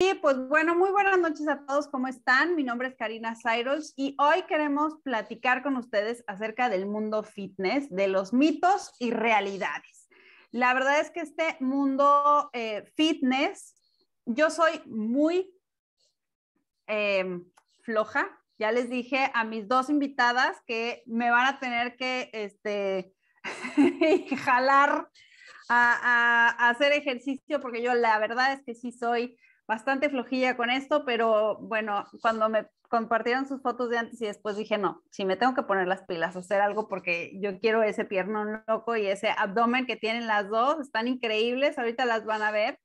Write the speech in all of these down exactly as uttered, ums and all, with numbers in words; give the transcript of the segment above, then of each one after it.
Y pues bueno, muy buenas noches a todos, ¿cómo están? Mi nombre es Karina Sayrols y hoy queremos platicar con ustedes acerca del mundo fitness, de los mitos y realidades. La verdad es que este mundo eh, fitness, yo soy muy eh, floja. Ya les dije a mis dos invitadas que me van a tener que este, jalar a, a, a hacer ejercicio, porque yo la verdad es que sí soy bastante flojilla con esto, pero bueno, cuando me compartieron sus fotos de antes y después dije, no, sí me tengo que poner las pilas, hacer algo, porque yo quiero ese piernón loco y ese abdomen que tienen las dos, están increíbles, ahorita las van a ver.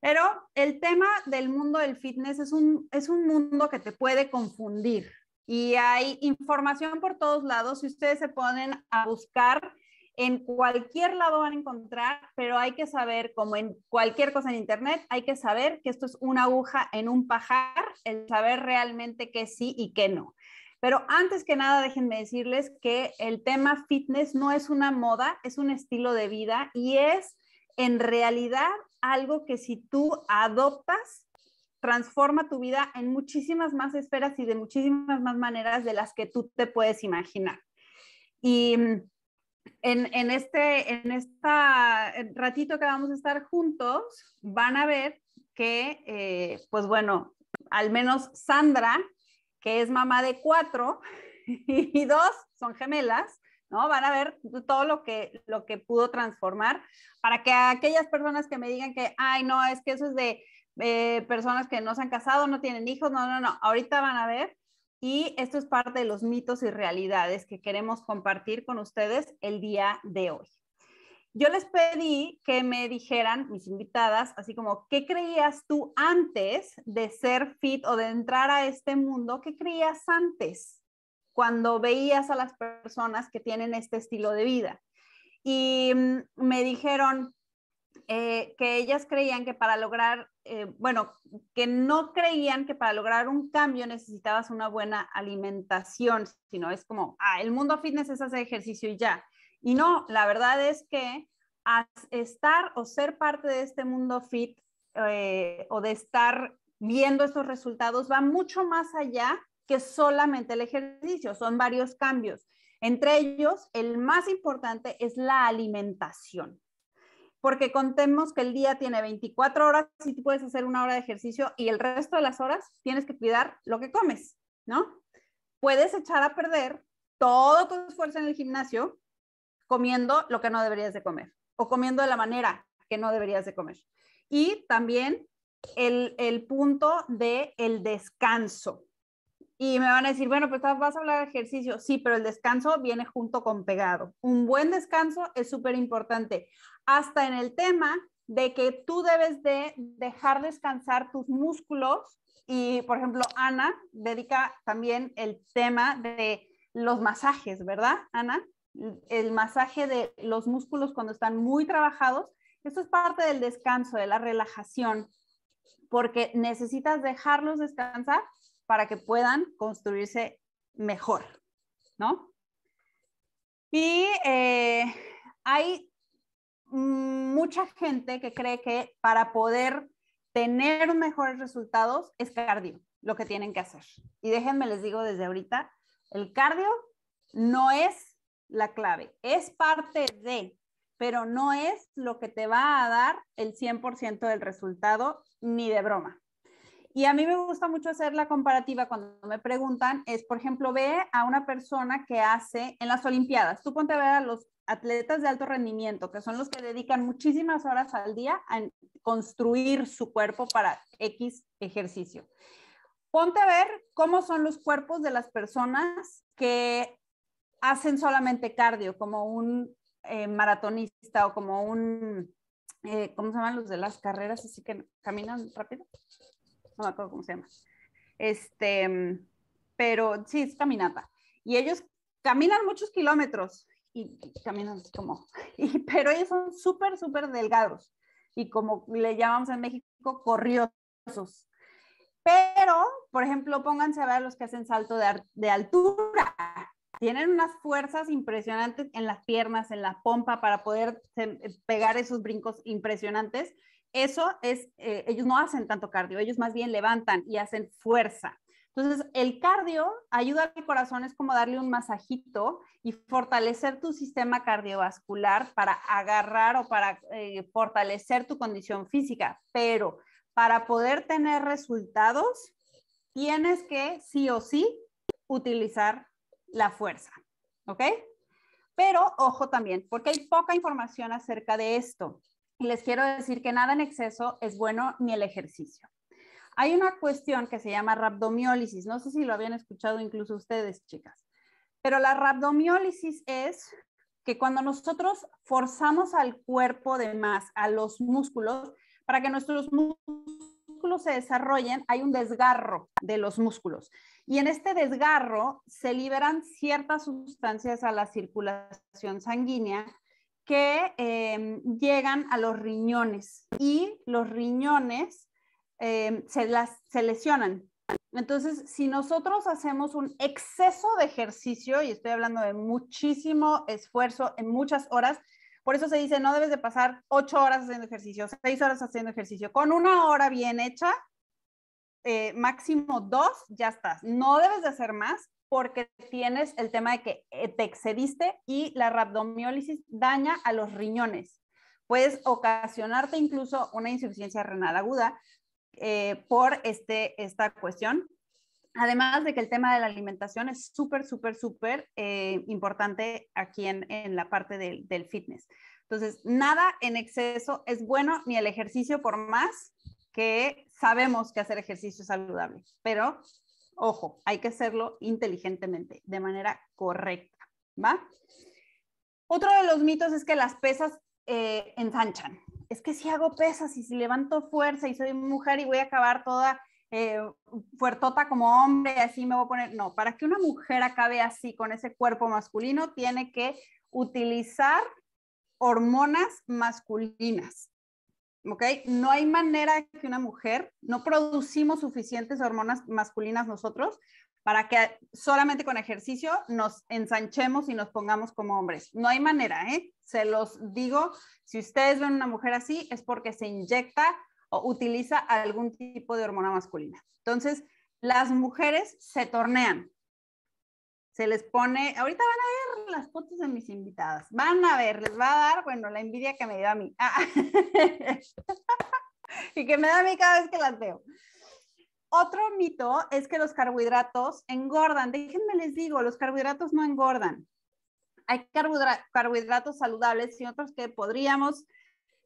Pero el tema del mundo del fitness es un, es un mundo que te puede confundir y hay información por todos lados. Si ustedes se ponen a buscar, en cualquier lado van a encontrar, pero hay que saber, como en cualquier cosa en internet, hay que saber que esto es una aguja en un pajar, el saber realmente qué sí y qué no. Pero antes que nada, déjenme decirles que el tema fitness no es una moda, es un estilo de vida y es en realidad algo que si tú adoptas, transforma tu vida en muchísimas más esferas y de muchísimas más maneras de las que tú te puedes imaginar. Y En, en este en esta, ratito que vamos a estar juntos, van a ver que, eh, pues bueno, al menos Sandra, que es mamá de cuatro, y dos son gemelas, ¿no? Van a ver todo lo que, lo que pudo transformar, para que aquellas personas que me digan que, ay, no, es que eso es de eh, personas que no se han casado, no tienen hijos, no, no, no, ahorita van a ver. Y esto es parte de los mitos y realidades que queremos compartir con ustedes el día de hoy. Yo les pedí que me dijeran, mis invitadas, así como, ¿qué creías tú antes de ser fit o de entrar a este mundo? ¿Qué creías antes cuando veías a las personas que tienen este estilo de vida? Y me dijeron eh, que ellas creían que para lograr Eh, bueno, que no creían que para lograr un cambio necesitabas una buena alimentación, sino es como, ah, el mundo fitness es hacer ejercicio y ya. Y no, la verdad es que estar o ser parte de este mundo fit eh, o de estar viendo estos resultados va mucho más allá que solamente el ejercicio, son varios cambios. Entre ellos, el más importante es la alimentación. Porque contemos que el día tiene veinticuatro horas y tú puedes hacer una hora de ejercicio y el resto de las horas tienes que cuidar lo que comes, ¿no? Puedes echar a perder todo tu esfuerzo en el gimnasio comiendo lo que no deberías de comer o comiendo de la manera que no deberías de comer. Y también el, el punto del descanso. Y me van a decir, bueno, pues vas a hablar de ejercicio. Sí, pero el descanso viene junto con pegado. Un buen descanso es súper importante. Hasta en el tema de que tú debes de dejar descansar tus músculos. Y, por ejemplo, Ana dedica también el tema de los masajes, ¿verdad, Ana? El masaje de los músculos cuando están muy trabajados. Esto es parte del descanso, de la relajación, porque necesitas dejarlos descansar para que puedan construirse mejor, ¿no? Y eh, hay mucha gente que cree que para poder tener mejores resultados es cardio, lo que tienen que hacer. Y déjenme les digo desde ahorita, el cardio no es la clave, es parte de, pero no es lo que te va a dar el cien por ciento del resultado, ni de broma. Y a mí me gusta mucho hacer la comparativa cuando me preguntan, es por ejemplo, ve a una persona que hace en las Olimpiadas. Tú ponte a ver a los atletas de alto rendimiento, que son los que dedican muchísimas horas al día a construir su cuerpo para X ejercicio. Ponte a ver cómo son los cuerpos de las personas que hacen solamente cardio, como un eh, maratonista o como un, eh, ¿cómo se llaman los de las carreras? Así que caminan rápido. No me acuerdo cómo se llama, este, pero sí, es caminata, y ellos caminan muchos kilómetros, y, y caminan como, y, pero ellos son súper, súper delgados, y como le llamamos en México, corriosos, pero, por ejemplo, pónganse a ver los que hacen salto de, de altura, tienen unas fuerzas impresionantes en las piernas, en la pompa, para poder pegar esos brincos impresionantes, Eso es, eh, ellos no hacen tanto cardio, ellos más bien levantan y hacen fuerza. Entonces, el cardio ayuda al corazón, es como darle un masajito y fortalecer tu sistema cardiovascular para agarrar o para eh, fortalecer tu condición física. Pero para poder tener resultados, tienes que sí o sí utilizar la fuerza, ¿ok? Pero ojo también, porque hay poca información acerca de esto. Y les quiero decir que nada en exceso es bueno ni el ejercicio. Hay una cuestión que se llama rabdomiólisis. No sé si lo habían escuchado incluso ustedes, chicas. Pero la rabdomiólisis es que cuando nosotros forzamos al cuerpo de más, a los músculos, para que nuestros músculos se desarrollen, hay un desgarro de los músculos. Y en este desgarro se liberan ciertas sustancias a la circulación sanguínea que eh, llegan a los riñones. Y los riñones Eh, se, las, se lesionan. Entonces, si nosotros hacemos un exceso de ejercicio, y estoy hablando de muchísimo esfuerzo en muchas horas, por eso se dice, no debes de pasar ocho horas haciendo ejercicio, seis horas haciendo ejercicio. Con una hora bien hecha, eh, máximo dos, ya estás. No debes de hacer más porque tienes el tema de que te excediste y la rabdomiólisis daña a los riñones. Puedes ocasionarte incluso una insuficiencia renal aguda, Eh, por este, esta cuestión. Además de que el tema de la alimentación es súper, súper, súper eh, importante aquí en, en la parte del, del fitness. Entonces, nada en exceso es bueno, ni el ejercicio, por más que sabemos que hacer ejercicio es saludable. Pero, ojo, hay que hacerlo inteligentemente, de manera correcta, ¿va? Otro de los mitos es que las pesas eh, ensanchan. Es que si hago pesas y si levanto fuerza y soy mujer y voy a acabar toda eh, fuertota como hombre, así me voy a poner... No, para que una mujer acabe así con ese cuerpo masculino, tiene que utilizar hormonas masculinas, ¿ok? No hay manera que una mujer, no producimos suficientes hormonas masculinas nosotros para que solamente con ejercicio nos ensanchemos y nos pongamos como hombres. No hay manera, ¿eh? Se los digo, si ustedes ven una mujer así, es porque se inyecta o utiliza algún tipo de hormona masculina. Entonces, las mujeres se tornean. Se les pone, ahorita van a ver las fotos de mis invitadas. Van a ver, les va a dar, bueno, la envidia que me dio a mí. Ah. Y que me da a mí cada vez que las veo. Otro mito es que los carbohidratos engordan. Déjenme les digo, los carbohidratos no engordan. Hay carbohidratos saludables y otros que podríamos,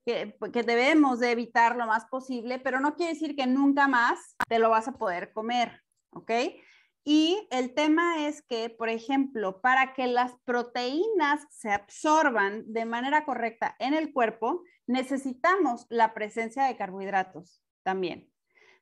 que, que debemos de evitar lo más posible, pero no quiere decir que nunca más te lo vas a poder comer, ¿ok? Y el tema es que, por ejemplo, para que las proteínas se absorban de manera correcta en el cuerpo, necesitamos la presencia de carbohidratos también.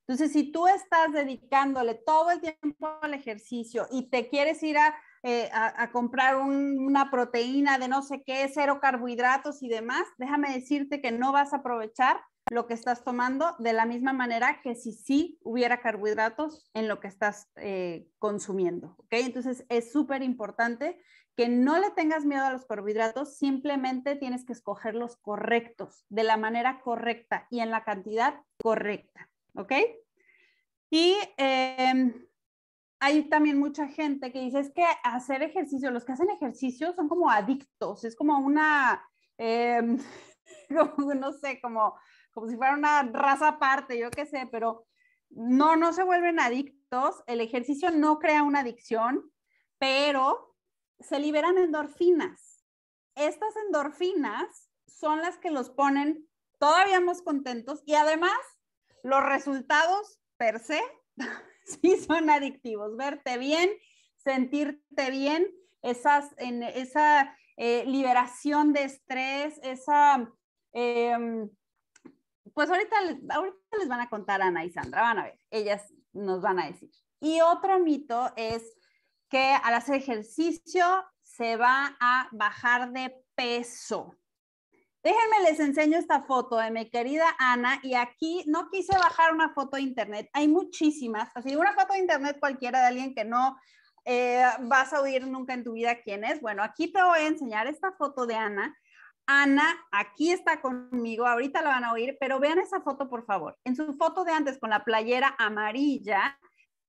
Entonces, si tú estás dedicándole todo el tiempo al ejercicio y te quieres ir a, eh, a, a comprar un, una proteína de no sé qué, cero carbohidratos y demás, déjame decirte que no vas a aprovechar lo que estás tomando de la misma manera que si sí hubiera carbohidratos en lo que estás eh, consumiendo, ¿ok? Entonces, es súper importante que no le tengas miedo a los carbohidratos, simplemente tienes que escoger los correctos, de la manera correcta y en la cantidad correcta. ¿Ok? Y eh, hay también mucha gente que dice, es que hacer ejercicio, los que hacen ejercicio son como adictos, es como una, eh, como, no sé, como, como si fuera una raza aparte, yo qué sé, pero no, no se vuelven adictos, el ejercicio no crea una adicción, pero se liberan endorfinas. Estas endorfinas son las que los ponen todavía más contentos y además, los resultados per se sí son adictivos. Verte bien, sentirte bien, esas, en, esa eh, liberación de estrés, esa... Eh, pues ahorita, ahorita les van a contar Ana y Sandra, van a ver, ellas nos van a decir. Y otro mito es que al hacer ejercicio se va a bajar de peso. Déjenme les enseño esta foto de mi querida Ana y aquí no quise bajar una foto de internet, hay muchísimas, así una foto de internet cualquiera de alguien que no eh, vas a oír nunca en tu vida quién es. Bueno, aquí te voy a enseñar esta foto de Ana. Ana, aquí está conmigo, ahorita la van a oír, pero vean esa foto, por favor. En su foto de antes con la playera amarilla,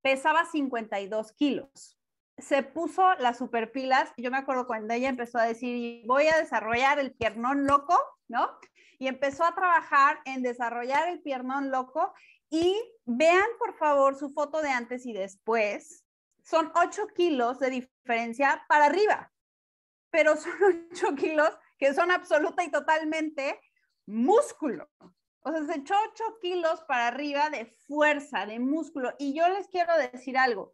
pesaba cincuenta y dos kilos. Se puso las superpilas. Yo me acuerdo cuando ella empezó a decir, voy a desarrollar el piernón loco, ¿no? Y empezó a trabajar en desarrollar el piernón loco. Y vean, por favor, su foto de antes y después. Son ocho kilos de diferencia para arriba. Pero son ocho kilos que son absoluta y totalmente músculo. O sea, se echó ocho kilos para arriba de fuerza, de músculo. Y yo les quiero decir algo.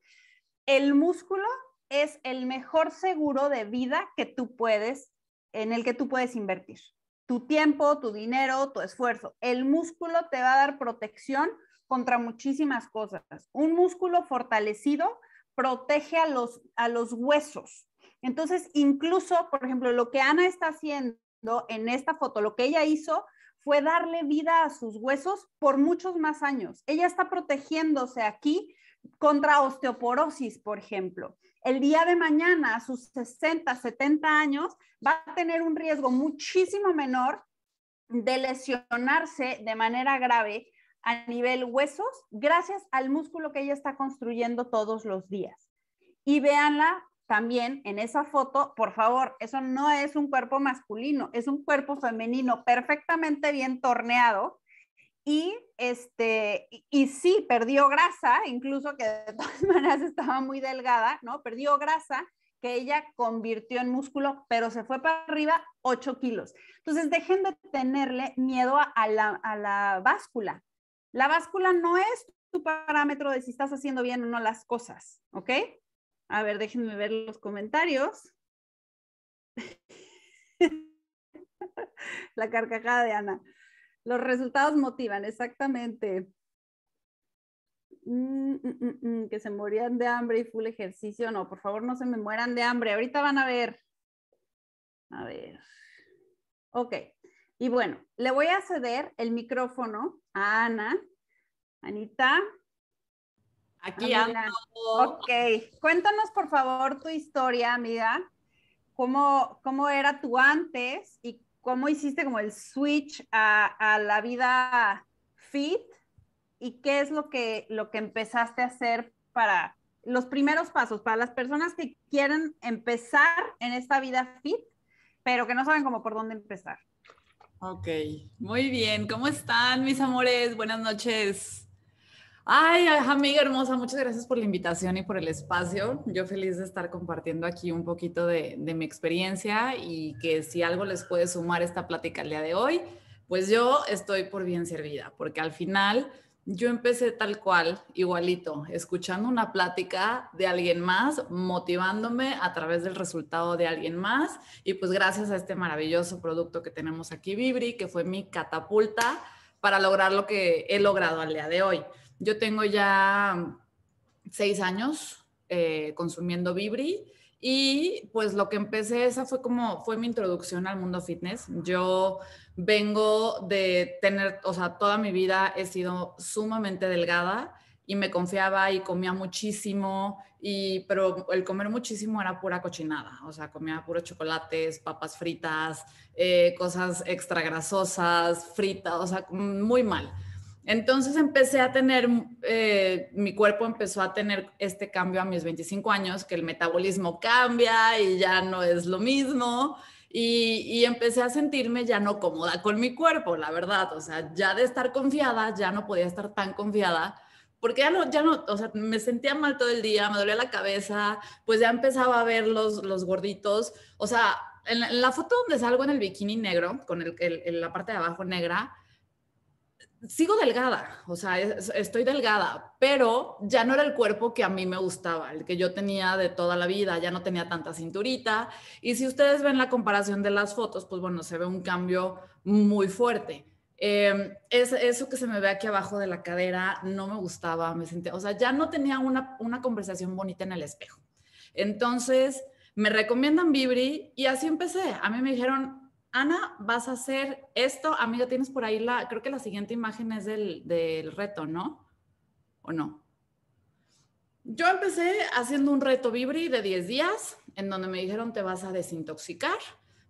El músculo es el mejor seguro de vida que tú puedes, en el que tú puedes invertir. Tu tiempo, tu dinero, tu esfuerzo. El músculo te va a dar protección contra muchísimas cosas. Un músculo fortalecido protege a los, a los huesos. Entonces, incluso, por ejemplo, lo que Ana está haciendo en esta foto, lo que ella hizo fue darle vida a sus huesos por muchos más años. Ella está protegiéndose aquí contra osteoporosis, por ejemplo. El día de mañana, a sus sesenta, setenta años, va a tener un riesgo muchísimo menor de lesionarse de manera grave a nivel huesos, gracias al músculo que ella está construyendo todos los días. Y véanla también en esa foto, por favor, eso no es un cuerpo masculino, es un cuerpo femenino perfectamente bien torneado y, este, y, y sí, perdió grasa, incluso que de todas maneras estaba muy delgada, ¿no? Perdió grasa que ella convirtió en músculo, pero se fue para arriba ocho kilos. Entonces, dejen de tenerle miedo a, a, la, a la báscula. La báscula no es tu parámetro de si estás haciendo bien o no las cosas, ¿ok? A ver, déjenme ver los comentarios. La carcajada de Ana. Los resultados motivan, exactamente. Mm, mm, mm, que se morían de hambre y full ejercicio. No, por favor, no se me mueran de hambre. Ahorita van a ver. A ver. Ok. Y bueno, le voy a ceder el micrófono a Ana. Anita. Aquí ando. Ok, cuéntanos por favor tu historia, amiga. ¿Cómo, cómo era tu antes y cómo hiciste como el switch a, a la vida fit? ¿Y qué es lo que, lo que empezaste a hacer para los primeros pasos? Para las personas que quieren empezar en esta vida fit, pero que no saben cómo por dónde empezar. Ok, muy bien. ¿Cómo están, mis amores? Buenas noches. Ay, amiga hermosa, muchas gracias por la invitación y por el espacio. Yo feliz de estar compartiendo aquí un poquito de, de mi experiencia y que si algo les puede sumar esta plática el día de hoy, pues yo estoy por bien servida, porque al final yo empecé tal cual, igualito, escuchando una plática de alguien más, motivándome a través del resultado de alguien más y pues gracias a este maravilloso producto que tenemos aquí, Vivri, que fue mi catapulta para lograr lo que he logrado al día de hoy. Yo tengo ya seis años eh, consumiendo Vivri y pues lo que empecé, esa fue como, fue mi introducción al mundo fitness. Yo vengo de tener, o sea, toda mi vida he sido sumamente delgada y me confiaba y comía muchísimo, y, pero el comer muchísimo era pura cochinada, o sea, comía puros chocolates, papas fritas, eh, cosas extra grasosas, fritas, o sea, muy mal. Entonces empecé a tener, eh, mi cuerpo empezó a tener este cambio a mis veinticinco años, que el metabolismo cambia y ya no es lo mismo. Y, y empecé a sentirme ya no cómoda con mi cuerpo, la verdad. O sea, ya de estar confiada, ya no podía estar tan confiada. Porque ya no, ya no, o sea, me sentía mal todo el día, me dolía la cabeza. Pues ya empezaba a ver los, los gorditos. O sea, en la, en la foto donde salgo en el bikini negro, con el, el, en la parte de abajo negra, sigo delgada, o sea, estoy delgada, pero ya no era el cuerpo que a mí me gustaba, el que yo tenía de toda la vida, ya no tenía tanta cinturita. Y si ustedes ven la comparación de las fotos, pues bueno, se ve un cambio muy fuerte. Eh, es, eso que se me ve aquí abajo de la cadera no me gustaba, me sentía, o sea, ya no tenía una, una conversación bonita en el espejo. Entonces, me recomiendan Vivri y así empecé. A mí me dijeron, Ana, vas a hacer esto. Amiga, tienes por ahí la, creo que la siguiente imagen es del, del reto, ¿no? ¿O no? Yo empecé haciendo un reto Vivri de diez días, en donde me dijeron, te vas a desintoxicar,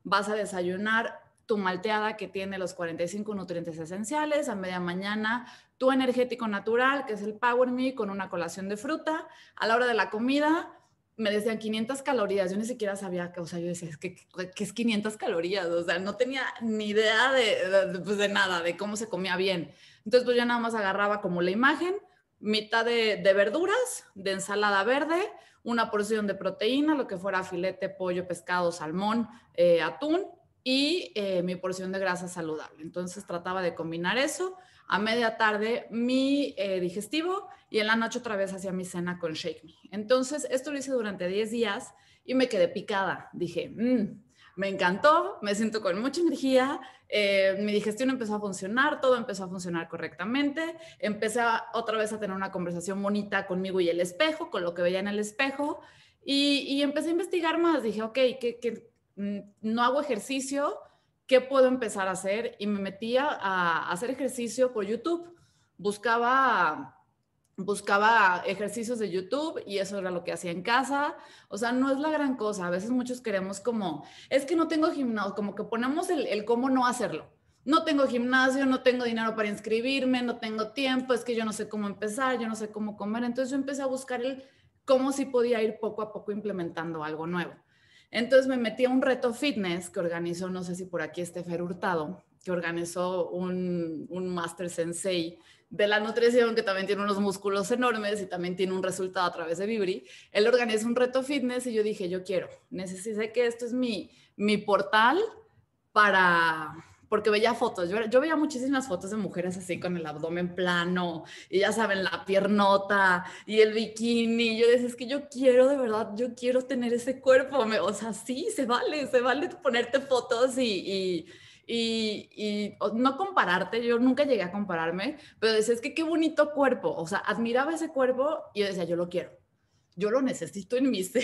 vas a desayunar tu malteada que tiene los cuarenta y cinco nutrientes esenciales, a media mañana tu energético natural, que es el Power Me, con una colación de fruta. A la hora de la comida me decían quinientas calorías, yo ni siquiera sabía, o sea, yo decía, es que, que es quinientas calorías, o sea, no tenía ni idea de, de, pues de nada, de cómo se comía bien. Entonces, pues yo nada más agarraba como la imagen, mitad de, de verduras, de ensalada verde, una porción de proteína, lo que fuera filete, pollo, pescado, salmón, eh, atún, y eh, mi porción de grasa saludable. Entonces, trataba de combinar eso. A media tarde mi eh, digestivo y en la noche otra vez hacía mi cena con Shake Me. Entonces, esto lo hice durante diez días y me quedé picada. Dije, mmm, me encantó, me siento con mucha energía, eh, mi digestión empezó a funcionar, todo empezó a funcionar correctamente, empecé a, otra vez a tener una conversación bonita conmigo y el espejo, con lo que veía en el espejo, y, y empecé a investigar más. Dije, ok, que, que mm, no hago ejercicio, ¿qué puedo empezar a hacer? Y me metía a hacer ejercicio por YouTube. Buscaba, buscaba ejercicios de YouTube y eso era lo que hacía en casa. O sea, no es la gran cosa. A veces muchos queremos como, es que no tengo gimnasio, como que ponemos el, el cómo no hacerlo. No tengo gimnasio, no tengo dinero para inscribirme, no tengo tiempo, es que yo no sé cómo empezar, yo no sé cómo comer. Entonces yo empecé a buscar el cómo sí podía ir poco a poco implementando algo nuevo. Entonces me metí a un reto fitness que organizó, no sé si por aquí este Fer Hurtado, que organizó un, un master sensei de la nutrición que también tiene unos músculos enormes y también tiene un resultado a través de Vivri. Él organizó un reto fitness y yo dije, yo quiero, necesité que esto es mi, mi portal para... Porque veía fotos, yo, yo veía muchísimas fotos de mujeres así con el abdomen plano y ya saben, la piernota y el bikini. Yo decía, es que yo quiero, de verdad, yo quiero tener ese cuerpo. Me, o sea, sí, se vale, se vale ponerte fotos y, y, y, y no compararte. Yo nunca llegué a compararme, pero decía, es que qué bonito cuerpo. O sea, admiraba ese cuerpo y yo decía, yo lo quiero. Yo lo necesito en mi ser,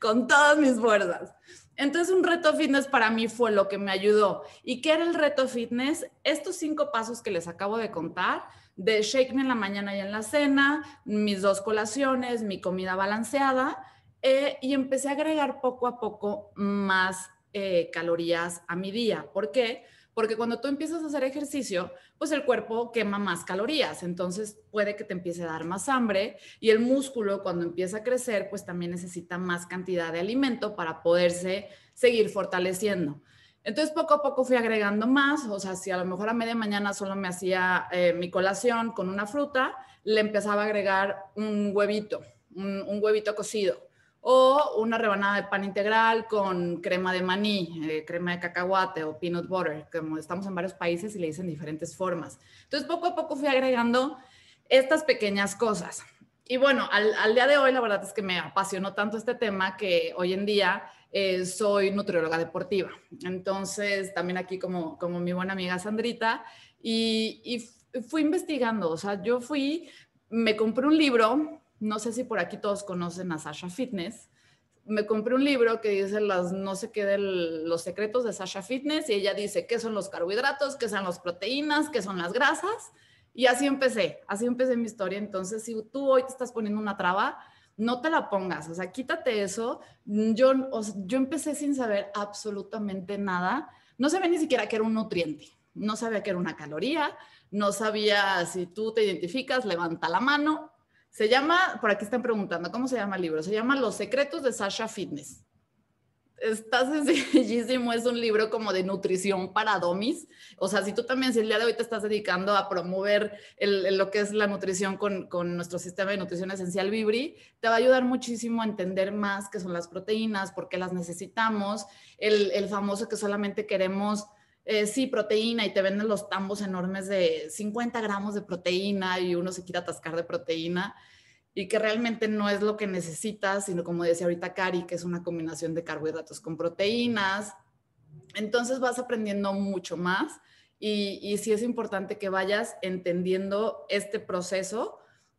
con todas mis fuerzas. Entonces un reto fitness para mí fue lo que me ayudó. ¿Y qué era el reto fitness? Estos cinco pasos que les acabo de contar, de Shake Me en la mañana y en la cena, mis dos colaciones, mi comida balanceada, eh, y empecé a agregar poco a poco más eh, calorías a mi día. ¿Por qué? Porque cuando tú empiezas a hacer ejercicio, pues el cuerpo quema más calorías, entonces puede que te empiece a dar más hambre y el músculo cuando empieza a crecer, pues también necesita más cantidad de alimento para poderse seguir fortaleciendo. Entonces poco a poco fui agregando más, o sea, si a lo mejor a media mañana solo me hacía eh, mi colación con una fruta, le empezaba a agregar un huevito, un, un huevito cocido, o una rebanada de pan integral con crema de maní, eh, crema de cacahuate o peanut butter, como estamos en varios países y le dicen diferentes formas. Entonces, poco a poco fui agregando estas pequeñas cosas. Y bueno, al, al día de hoy, la verdad es que me apasionó tanto este tema que hoy en día eh, soy nutrióloga deportiva. Entonces, también aquí como, como mi buena amiga Sandrita, y, y fui investigando. O sea, yo fui, me compré un libro. No sé si por aquí todos conocen a Sasha Fitness. Me compré un libro que dice las, no sé qué de los secretos de Sasha Fitness y ella dice qué son los carbohidratos, qué son las proteínas, qué son las grasas. Y así empecé, así empecé mi historia. Entonces, si tú hoy te estás poniendo una traba, no te la pongas, o sea, quítate eso. Yo, yo empecé sin saber absolutamente nada. No sabía ni siquiera que era un nutriente, no sabía que era una caloría, no sabía si tú te identificas, levanta la mano. Se llama, por aquí están preguntando, ¿cómo se llama el libro? Se llama Los secretos de Sasha Fitness. Está sencillísimo, es un libro como de nutrición para dummies. O sea, si tú también, si el día de hoy te estás dedicando a promover el, el, lo que es la nutrición con, con nuestro sistema de nutrición esencial Vivri, te va a ayudar muchísimo a entender más qué son las proteínas, por qué las necesitamos, el, el famoso que solamente queremos... Eh, sí, proteína, y te venden los tambos enormes de cincuenta gramos de proteína y uno se quiere atascar de proteína y que realmente no es lo que necesitas, sino como decía ahorita Cari, que es una combinación de carbohidratos con proteínas. Entonces vas aprendiendo mucho más y, y sí es importante que vayas entendiendo este proceso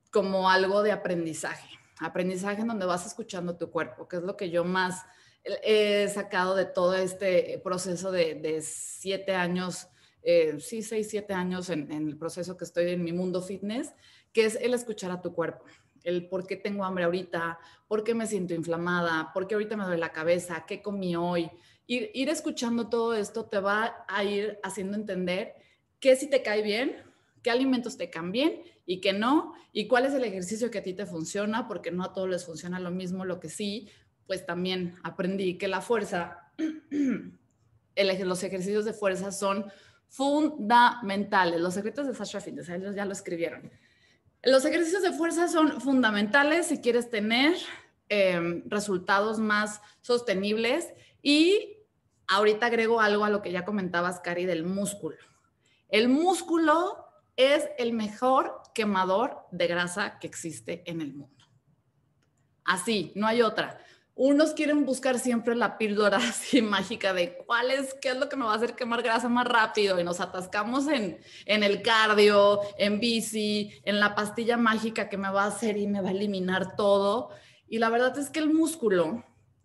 como algo de aprendizaje. Aprendizaje en donde vas escuchando tu cuerpo, que es lo que yo más... he sacado de todo este proceso de, de siete años, eh, sí, seis, siete años en, en el proceso que estoy en mi mundo fitness, que es el escuchar a tu cuerpo, el por qué tengo hambre ahorita, por qué me siento inflamada, por qué ahorita me duele la cabeza, qué comí hoy, ir, ir escuchando todo esto te va a ir haciendo entender qué sí te cae bien, qué alimentos te caen bien y qué no, y cuál es el ejercicio que a ti te funciona, porque no a todos les funciona lo mismo. Lo que sí, pues también aprendí que la fuerza, el, los ejercicios de fuerza son fundamentales. Los secretos de Sasha Fitness, ellos ya lo escribieron. Los ejercicios de fuerza son fundamentales si quieres tener eh, resultados más sostenibles. Y ahorita agrego algo a lo que ya comentabas, Cari, del músculo. El músculo es el mejor quemador de grasa que existe en el mundo. Así, no hay otra. Unos quieren buscar siempre la píldora así mágica de cuál es, qué es lo que me va a hacer quemar grasa más rápido, y nos atascamos en, en el cardio, en bici, en la pastilla mágica que me va a hacer y me va a eliminar todo. Y la verdad es que el músculo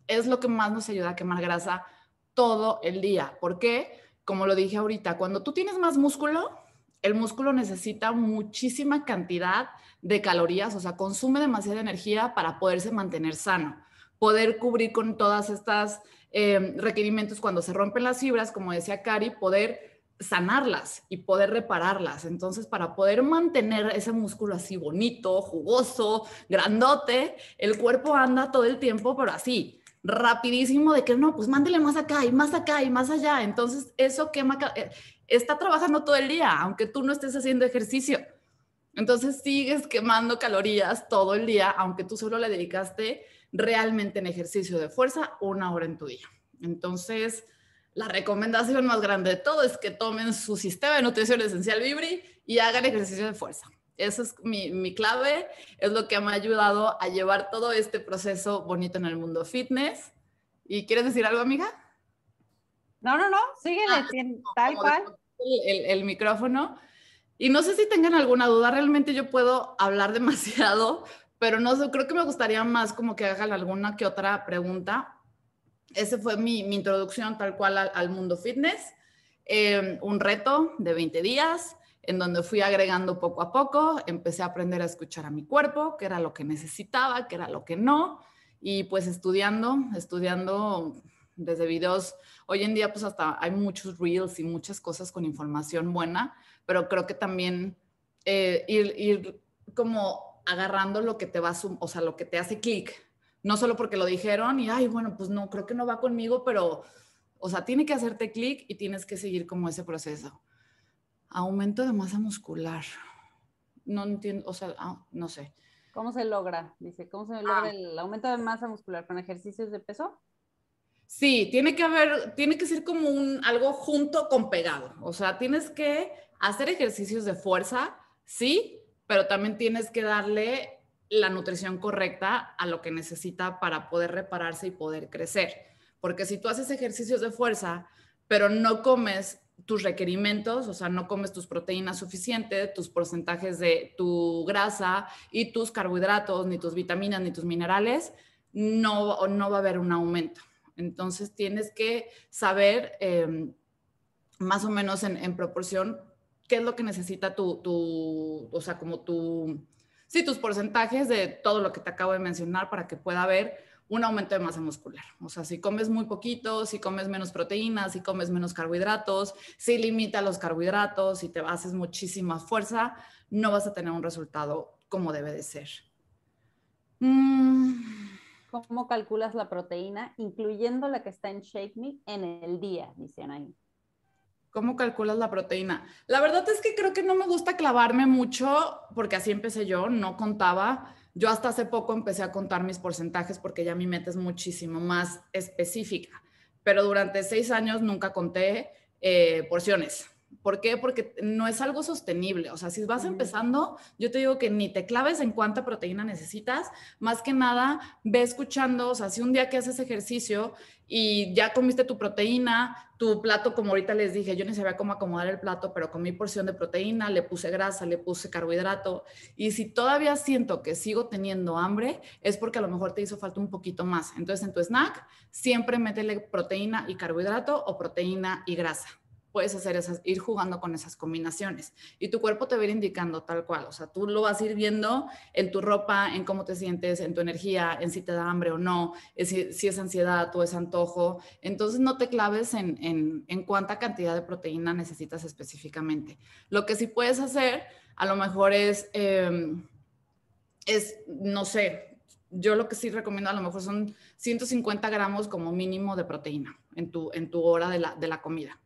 es lo que más nos ayuda a quemar grasa todo el día. ¿Por qué? Como lo dije ahorita, cuando tú tienes más músculo, el músculo necesita muchísima cantidad de calorías, o sea, consume demasiada energía para poderse mantener sano, poder cubrir con todas estas eh, requerimientos cuando se rompen las fibras, como decía Cari, poder sanarlas y poder repararlas. Entonces, para poder mantener ese músculo así bonito, jugoso, grandote, el cuerpo anda todo el tiempo, pero así, rapidísimo, de que no, pues mándele más acá y más acá y más allá. Entonces, eso quema, está trabajando todo el día, aunque tú no estés haciendo ejercicio. Entonces, sigues quemando calorías todo el día, aunque tú solo le dedicaste realmente en ejercicio de fuerza una hora en tu día. Entonces, la recomendación más grande de todo es que tomen su sistema de nutrición esencial Vivri y hagan ejercicio de fuerza. Esa es mi, mi clave, es lo que me ha ayudado a llevar todo este proceso bonito en el mundo fitness. ¿Y quieres decir algo, amiga? No, no, no, síguele, ah, no, tal cual. El, el micrófono. Y no sé si tengan alguna duda, realmente yo puedo hablar demasiado, pero no sé, creo que me gustaría más como que hagan alguna que otra pregunta. Esa fue mi, mi introducción tal cual al, al mundo fitness. Eh, un reto de veinte días en donde fui agregando poco a poco, empecé a aprender a escuchar a mi cuerpo, qué era lo que necesitaba, qué era lo que no, y pues estudiando, estudiando desde videos. Hoy en día pues hasta hay muchos reels y muchas cosas con información buena, pero creo que también eh, ir, ir como agarrando lo que te va a, o sea, lo que te hace clic, no solo porque lo dijeron y ay, bueno, pues no, creo que no va conmigo, pero, o sea, tiene que hacerte clic y tienes que seguir como ese proceso. Aumento de masa muscular. No entiendo, o sea, ah, no sé. ¿Cómo se logra? Dice, ¿cómo se logra ah. el aumento de masa muscular con ejercicios de peso? Sí, tiene que haber, tiene que ser como un algo junto con pegado. O sea, tienes que hacer ejercicios de fuerza, sí, pero también tienes que darle la nutrición correcta a lo que necesita para poder repararse y poder crecer. Porque si tú haces ejercicios de fuerza, pero no comes tus requerimientos, o sea, no comes tus proteínas suficientes, tus porcentajes de tu grasa y tus carbohidratos, ni tus vitaminas, ni tus minerales, no, no va a haber un aumento. Entonces tienes que saber eh, más o menos en, en proporción qué es lo que necesita tu, tu, o sea, como tu, sí, tus porcentajes de todo lo que te acabo de mencionar para que pueda haber un aumento de masa muscular. O sea, si comes muy poquito, si comes menos proteínas, si comes menos carbohidratos, si limita los carbohidratos, si te haces muchísima fuerza, no vas a tener un resultado como debe de ser. Mm. ¿Cómo calculas la proteína, incluyendo la que está en Shake Me, en el día? Dicen ahí. ¿Cómo calculas la proteína? La verdad es que creo que no me gusta clavarme mucho porque así empecé yo, no contaba. Yo hasta hace poco empecé a contar mis porcentajes porque ya mi meta es muchísimo más específica. Pero durante seis años nunca conté eh, porciones. ¿Por qué? Porque no es algo sostenible. O sea, si vas empezando, yo te digo que ni te claves en cuánta proteína necesitas. Más que nada, ve escuchando. O sea, si un día que haces ejercicio y ya comiste tu proteína, tu plato, como ahorita les dije, yo ni sabía cómo acomodar el plato, pero comí porción de proteína, le puse grasa, le puse carbohidrato. Y si todavía siento que sigo teniendo hambre, es porque a lo mejor te hizo falta un poquito más. Entonces, en tu snack, siempre métele proteína y carbohidrato o proteína y grasa. puedes hacer esas, ir jugando con esas combinaciones. Y tu cuerpo te va a ir indicando tal cual. O sea, tú lo vas a ir viendo en tu ropa, en cómo te sientes, en tu energía, en si te da hambre o no, en si, si es ansiedad o es antojo. Entonces, no te claves en, en, en cuánta cantidad de proteína necesitas específicamente. Lo que sí puedes hacer, a lo mejor es, eh, es no sé... Yo lo que sí recomiendo a lo mejor son ciento cincuenta gramos como mínimo de proteína en tu, en tu hora de la, de la comida.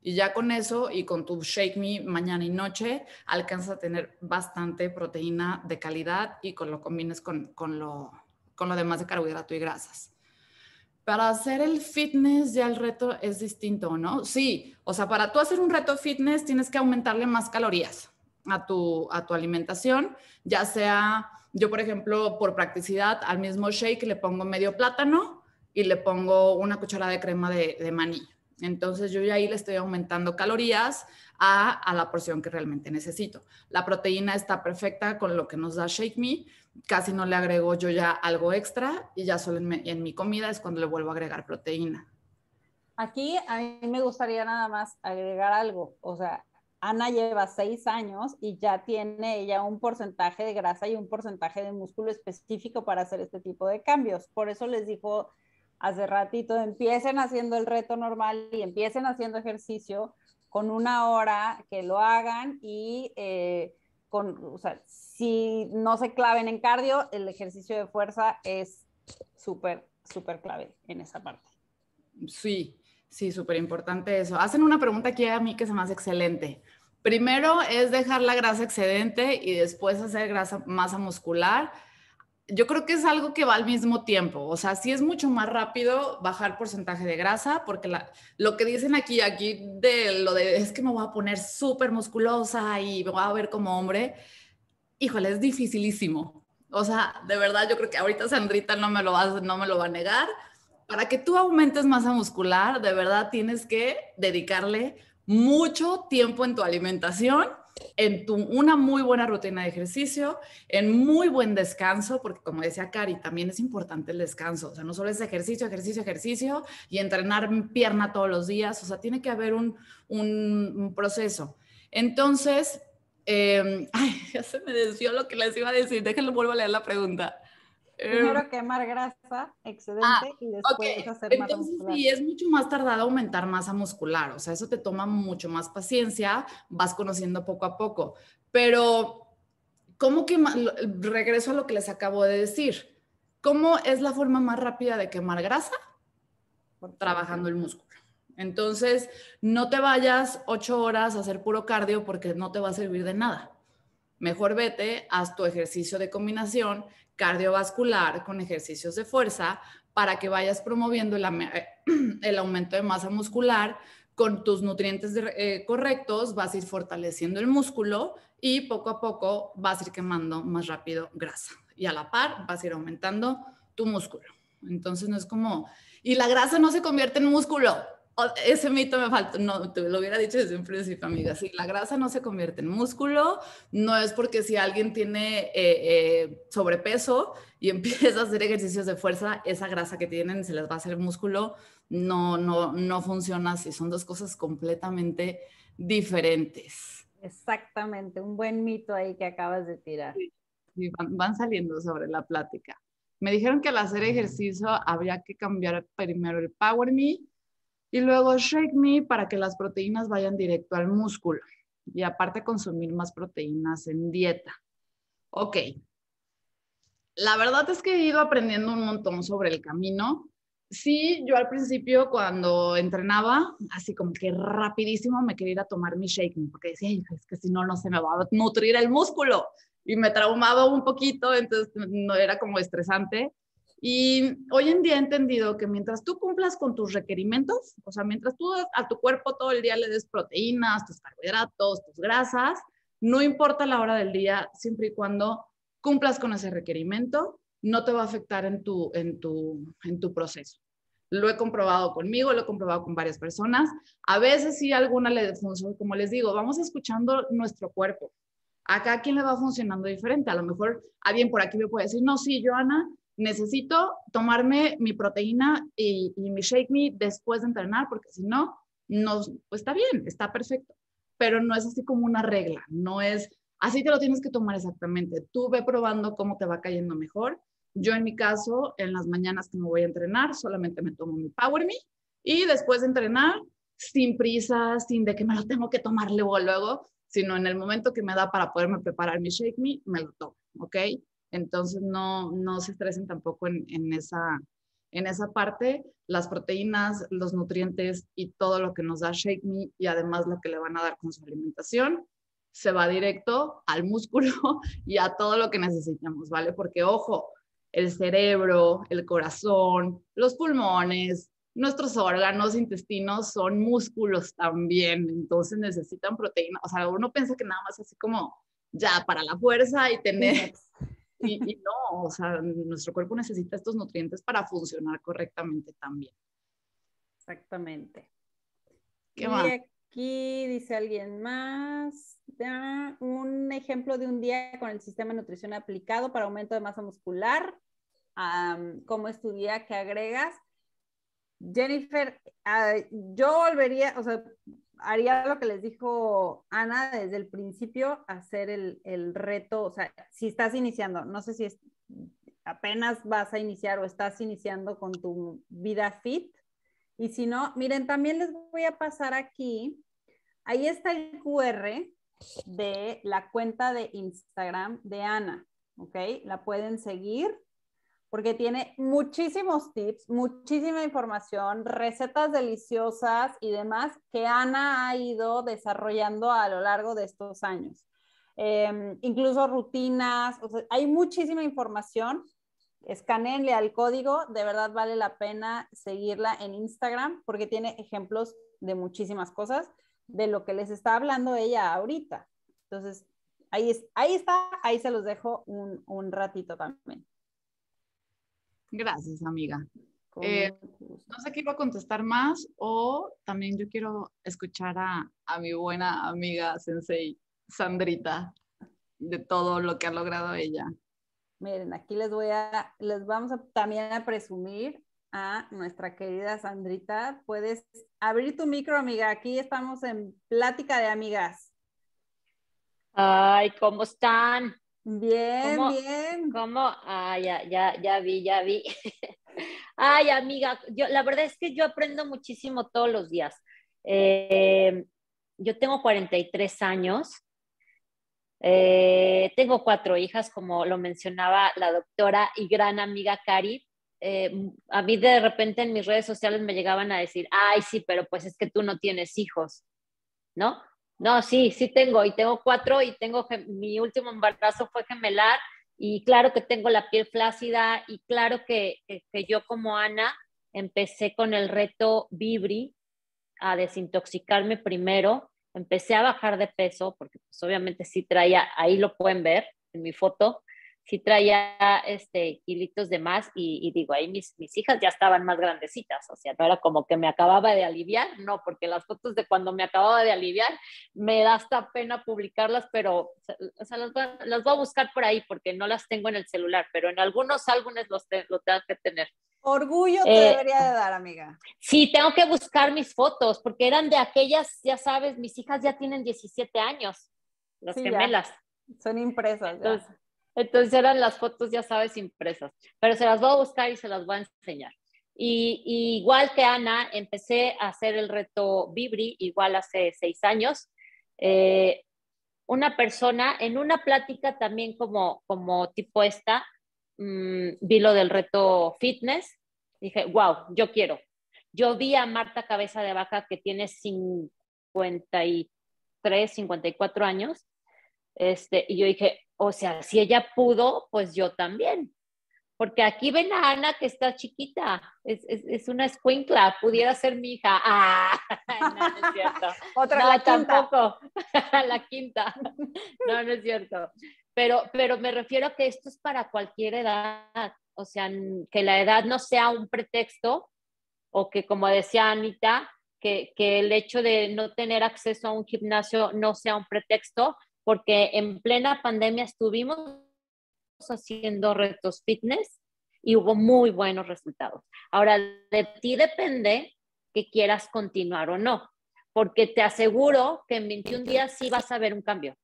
Y ya con eso y con tu Shake Me mañana y noche, alcanzas a tener bastante proteína de calidad y con lo combines con, con, lo, con lo demás de carbohidrato y grasas. Para hacer el fitness ya el reto es distinto, ¿no? Sí, o sea, para tú hacer un reto fitness tienes que aumentarle más calorías a tu, a tu alimentación, ya sea... Yo, por ejemplo, por practicidad, al mismo shake le pongo medio plátano y le pongo una cucharada de crema de, de maní. Entonces, yo ya ahí le estoy aumentando calorías a, a la porción que realmente necesito. La proteína está perfecta con lo que nos da Shake Me. Casi no le agrego yo ya algo extra y ya solo en mi, en mi comida es cuando le vuelvo a agregar proteína. Aquí a mí me gustaría nada más agregar algo, o sea... Ana lleva seis años y ya tiene ella un porcentaje de grasa y un porcentaje de músculo específico para hacer este tipo de cambios. Por eso les dijo hace ratito, empiecen haciendo el reto normal y empiecen haciendo ejercicio con una hora que lo hagan y eh, con, o sea, si no se claven en cardio, el ejercicio de fuerza es súper, súper clave en esa parte. Sí. Sí, súper importante eso. Hacen una pregunta aquí a mí que se me hace excelente. Primero es dejar la grasa excedente y después hacer grasa, masa muscular. Yo creo que es algo que va al mismo tiempo. O sea, sí es mucho más rápido bajar porcentaje de grasa porque la, lo que dicen aquí, aquí de lo de es que me voy a poner súper musculosa y me voy a ver como hombre. Híjole, es dificilísimo. O sea, de verdad yo creo que ahorita Sandrita no me lo va, no me lo va a negar. Para que tú aumentes masa muscular, de verdad tienes que dedicarle mucho tiempo en tu alimentación, en tu, una muy buena rutina de ejercicio, en muy buen descanso, porque como decía Cari, también es importante el descanso. O sea, no solo es ejercicio, ejercicio, ejercicio y entrenar pierna todos los días. O sea, tiene que haber un, un, un proceso. Entonces, eh, ay, ya se me desvió lo que les iba a decir. Déjenlo, vuelvo a leer la pregunta. Primero quemar grasa excedente ah, y después okay. hacer masa Entonces, muscular. Sí, es mucho más tardado aumentar masa muscular. O sea, eso te toma mucho más paciencia, vas conociendo poco a poco. Pero, ¿cómo quemar? Regreso a lo que les acabo de decir. ¿Cómo es la forma más rápida de quemar grasa? Trabajando el músculo. Entonces, no te vayas ocho horas a hacer puro cardio porque no te va a servir de nada. Mejor vete, haz tu ejercicio de combinación cardiovascular con ejercicios de fuerza para que vayas promoviendo el, el aumento de masa muscular con tus nutrientes de, eh, correctos, vas a ir fortaleciendo el músculo y poco a poco vas a ir quemando más rápido grasa y a la par vas a ir aumentando tu músculo. Entonces no es como, y la grasa no se convierte en músculo. Ese mito me faltó, no, te lo hubiera dicho desde un principio, amiga. Sí, la grasa no se convierte en músculo, no es porque si alguien tiene eh, eh, sobrepeso y empieza a hacer ejercicios de fuerza, esa grasa que tienen se les va a hacer músculo, no, no, no funciona así, son dos cosas completamente diferentes. Exactamente, un buen mito ahí que acabas de tirar. Sí, van, van saliendo sobre la plática. Me dijeron que al hacer ejercicio habría que cambiar primero el Power Me, y luego Shake Me para que las proteínas vayan directo al músculo. Y aparte consumir más proteínas en dieta. Ok. La verdad es que he ido aprendiendo un montón sobre el camino. Sí, yo al principio cuando entrenaba, así como que rapidísimo me quería ir a tomar mi Shake Me. Porque decía, es que si no, no se me va a nutrir el músculo. Y me traumaba un poquito, entonces no era como estresante. Y hoy en día he entendido que mientras tú cumplas con tus requerimientos, o sea, mientras tú a tu cuerpo todo el día le des proteínas, tus carbohidratos, tus grasas, no importa la hora del día, siempre y cuando cumplas con ese requerimiento, no te va a afectar en tu, en tu, en tu proceso. Lo he comprobado conmigo, lo he comprobado con varias personas. A veces sí a alguna le funciona, como les digo, vamos escuchando nuestro cuerpo. A cada quien le va funcionando diferente. A lo mejor alguien por aquí me puede decir, no, sí, yo, Ana, necesito tomarme mi proteína y, y mi Shake Me después de entrenar porque si no, no, pues está bien, está perfecto, pero no es así como una regla, no es así te lo tienes que tomar exactamente. Tú ve probando cómo te va cayendo mejor. Yo en mi caso, en las mañanas que me voy a entrenar, solamente me tomo mi Power Me y después de entrenar, sin prisa, sin de que me lo tengo que tomar luego, luego, sino en el momento que me da para poderme preparar mi Shake Me, me lo tomo, ¿ok? Entonces no, no se estresen tampoco en, en, esa, en esa parte. Las proteínas, los nutrientes y todo lo que nos da Shake Me y además lo que le van a dar con su alimentación, se va directo al músculo y a todo lo que necesitamos, ¿vale? Porque, ojo, el cerebro, el corazón, los pulmones, nuestros órganos, intestinos son músculos también, entonces necesitan proteína. O sea, uno piensa que nada más así como ya para la fuerza y tener... Y, y no, o sea, nuestro cuerpo necesita estos nutrientes para funcionar correctamente también. Exactamente. ¿Qué más? Y aquí dice alguien más, da un ejemplo de un día con el sistema de nutrición aplicado para aumento de masa muscular. Um, ¿Cómo es tu día? ¿Qué agregas? Jennifer, uh, yo volvería, o sea, haría lo que les dijo Ana desde el principio, hacer el, el reto, o sea, si estás iniciando, no sé si es, apenas vas a iniciar o estás iniciando con tu vida fit, y si no, miren, también les voy a pasar aquí, ahí está el cu erre de la cuenta de Instagram de Ana, ¿ok? La pueden seguir, porque tiene muchísimos tips, muchísima información, recetas deliciosas y demás que Ana ha ido desarrollando a lo largo de estos años. Eh, incluso rutinas, o sea, hay muchísima información. Escanenle al código, de verdad vale la pena seguirla en Instagram porque tiene ejemplos de muchísimas cosas de lo que les está hablando ella ahorita. Entonces, ahí, es, ahí está, ahí se los dejo un, un ratito también. Gracias, amiga. Eh, no sé qué iba a contestar más o también yo quiero escuchar a, a mi buena amiga Sensei Sandrita de todo lo que ha logrado ella. Miren, aquí les voy a, les vamos a, también a presumir a nuestra querida Sandrita. Puedes abrir tu micro, amiga. Aquí estamos en plática de amigas. Ay, ¿cómo están? Bien, ¿Cómo, bien. ¿Cómo? Ah, ya, ya, ya vi, ya vi. Ay, amiga, yo, la verdad es que yo aprendo muchísimo todos los días. Eh, yo tengo cuarenta y tres años, eh, tengo cuatro hijas, como lo mencionaba la doctora y gran amiga Cari. Eh, a mí de repente en mis redes sociales me llegaban a decir, ay, sí, pero pues es que tú no tienes hijos, ¿no? No, sí, sí tengo, y tengo cuatro, y tengo, mi último embarazo fue gemelar, y claro que tengo la piel flácida, y claro que, que, que yo como Ana empecé con el reto Vivri a desintoxicarme primero, empecé a bajar de peso, porque pues obviamente sí traía, ahí lo pueden ver en mi foto, sí traía este, kilitos de más, y, y digo, ahí mis, mis hijas ya estaban más grandecitas, o sea, no era como que me acababa de aliviar, no, porque las fotos de cuando me acababa de aliviar, me da hasta pena publicarlas, pero, o sea, las, va, las voy a buscar por ahí, porque no las tengo en el celular, pero en algunos álbumes los, te, los tengo que tener. Orgullo te eh, debería de dar, amiga. Sí, tengo que buscar mis fotos, porque eran de aquellas, ya sabes, mis hijas ya tienen diecisiete años, las sí, gemelas. Ya. Son impresas, entonces, ya. Entonces eran las fotos, ya sabes, impresas, pero se las voy a buscar y se las voy a enseñar. Y, y igual que Ana, empecé a hacer el reto Vibri, igual hace seis años. Eh, una persona, en una plática también como, como tipo esta, mmm, vi lo del reto fitness, dije, wow, yo quiero. Yo vi a Marta Cabeza de Baja, que tiene cincuenta y tres, cincuenta y cuatro años, este, y yo dije, o sea, si ella pudo, pues yo también. Porque aquí ven a Ana que está chiquita. Es, es, es una escuincla. Pudiera ser mi hija. ¡Ah! No, no es cierto. Otra no, la tampoco. Quinta. La quinta. No, no es cierto. Pero, pero me refiero a que esto es para cualquier edad. O sea, que la edad no sea un pretexto. O que, como decía Anita, que, que el hecho de no tener acceso a un gimnasio no sea un pretexto. Porque en plena pandemia estuvimos haciendo retos fitness y hubo muy buenos resultados. Ahora, de ti depende que quieras continuar o no. porque te aseguro que en veintiún días sí vas a ver un cambio,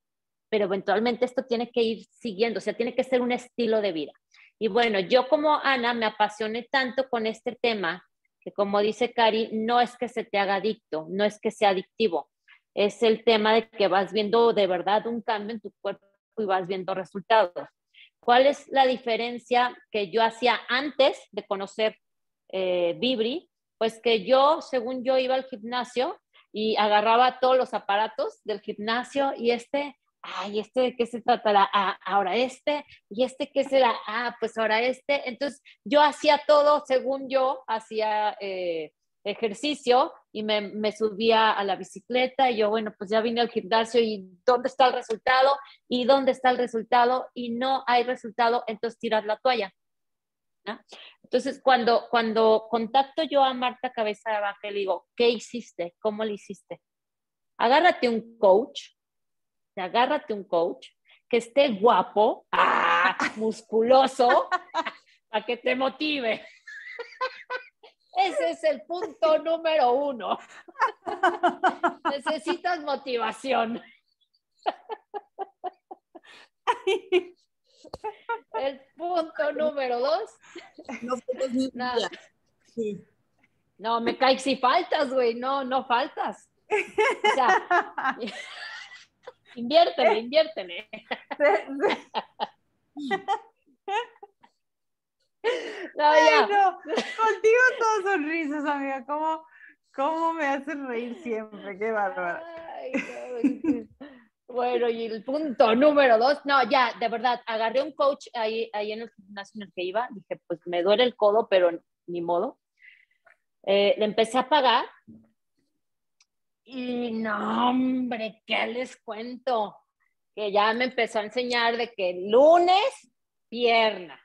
pero eventualmente esto tiene que ir siguiendo, o sea, tiene que ser un estilo de vida. Y bueno, yo como Ana me apasioné tanto con este tema, que como dice Cari, no es que se te haga adicto, no es que sea adictivo, es el tema de que vas viendo de verdad un cambio en tu cuerpo y vas viendo resultados. ¿Cuál es la diferencia que yo hacía antes de conocer eh, Vivri? Pues que yo, según yo, iba al gimnasio y agarraba todos los aparatos del gimnasio y este... ay, ¿este de qué se tratará? Ah, ahora este, ¿y este qué será? Ah, pues ahora este. Entonces, yo hacía todo, según yo, hacía eh, ejercicio y me, me subía a la bicicleta y yo, bueno, pues ya vine al gimnasio y ¿dónde está el resultado? ¿Y dónde está el resultado? Y no hay resultado, entonces tiras la toalla, ¿no? Entonces, cuando, cuando contacto yo a Marta Cabeza de Baja, le digo, ¿qué hiciste? ¿Cómo le hiciste? Agárrate un coach, agárrate un coach que esté guapo, ¡ah! musculoso, para que te motive. Ese es el punto número uno. Necesitas motivación. El punto número dos. No, no. Sí. No, me cae si faltas, güey. No, no faltas. O sea... Inviértele, inviértele. No, ay, no. Contigo todos sonrisas, amiga. ¿Cómo, cómo me hacen reír siempre? Qué bárbaro. No. Bueno, y el punto número dos. No, ya, de verdad, agarré un coach ahí, ahí en el gimnasio en el que iba. Dije, pues me duele el codo, pero ni modo. Eh, le empecé a pagar. Y no, hombre, ¿qué les cuento? Que ya me empezó a enseñar de que lunes, pierna.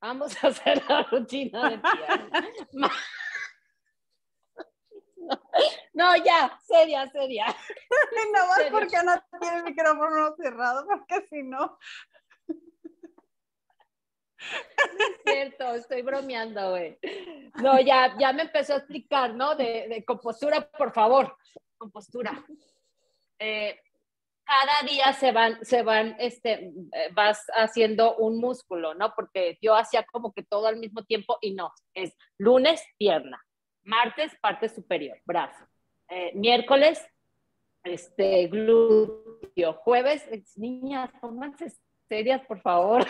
Vamos a hacer la rutina de pierna. No, no, ya, seria, seria. Nada más porque Ana tiene el micrófono cerrado, porque si no... No es cierto, estoy bromeando, güey. No, ya, ya me empezó a explicar, ¿no? De, de compostura, por favor. Compostura. Eh, cada día se van, se van, este, vas haciendo un músculo, ¿no? Porque yo hacía como que todo al mismo tiempo y no. Es lunes, pierna. Martes, parte superior, brazo. Eh, miércoles, este, glúteo. Jueves, niñas, pónganse serias, por favor.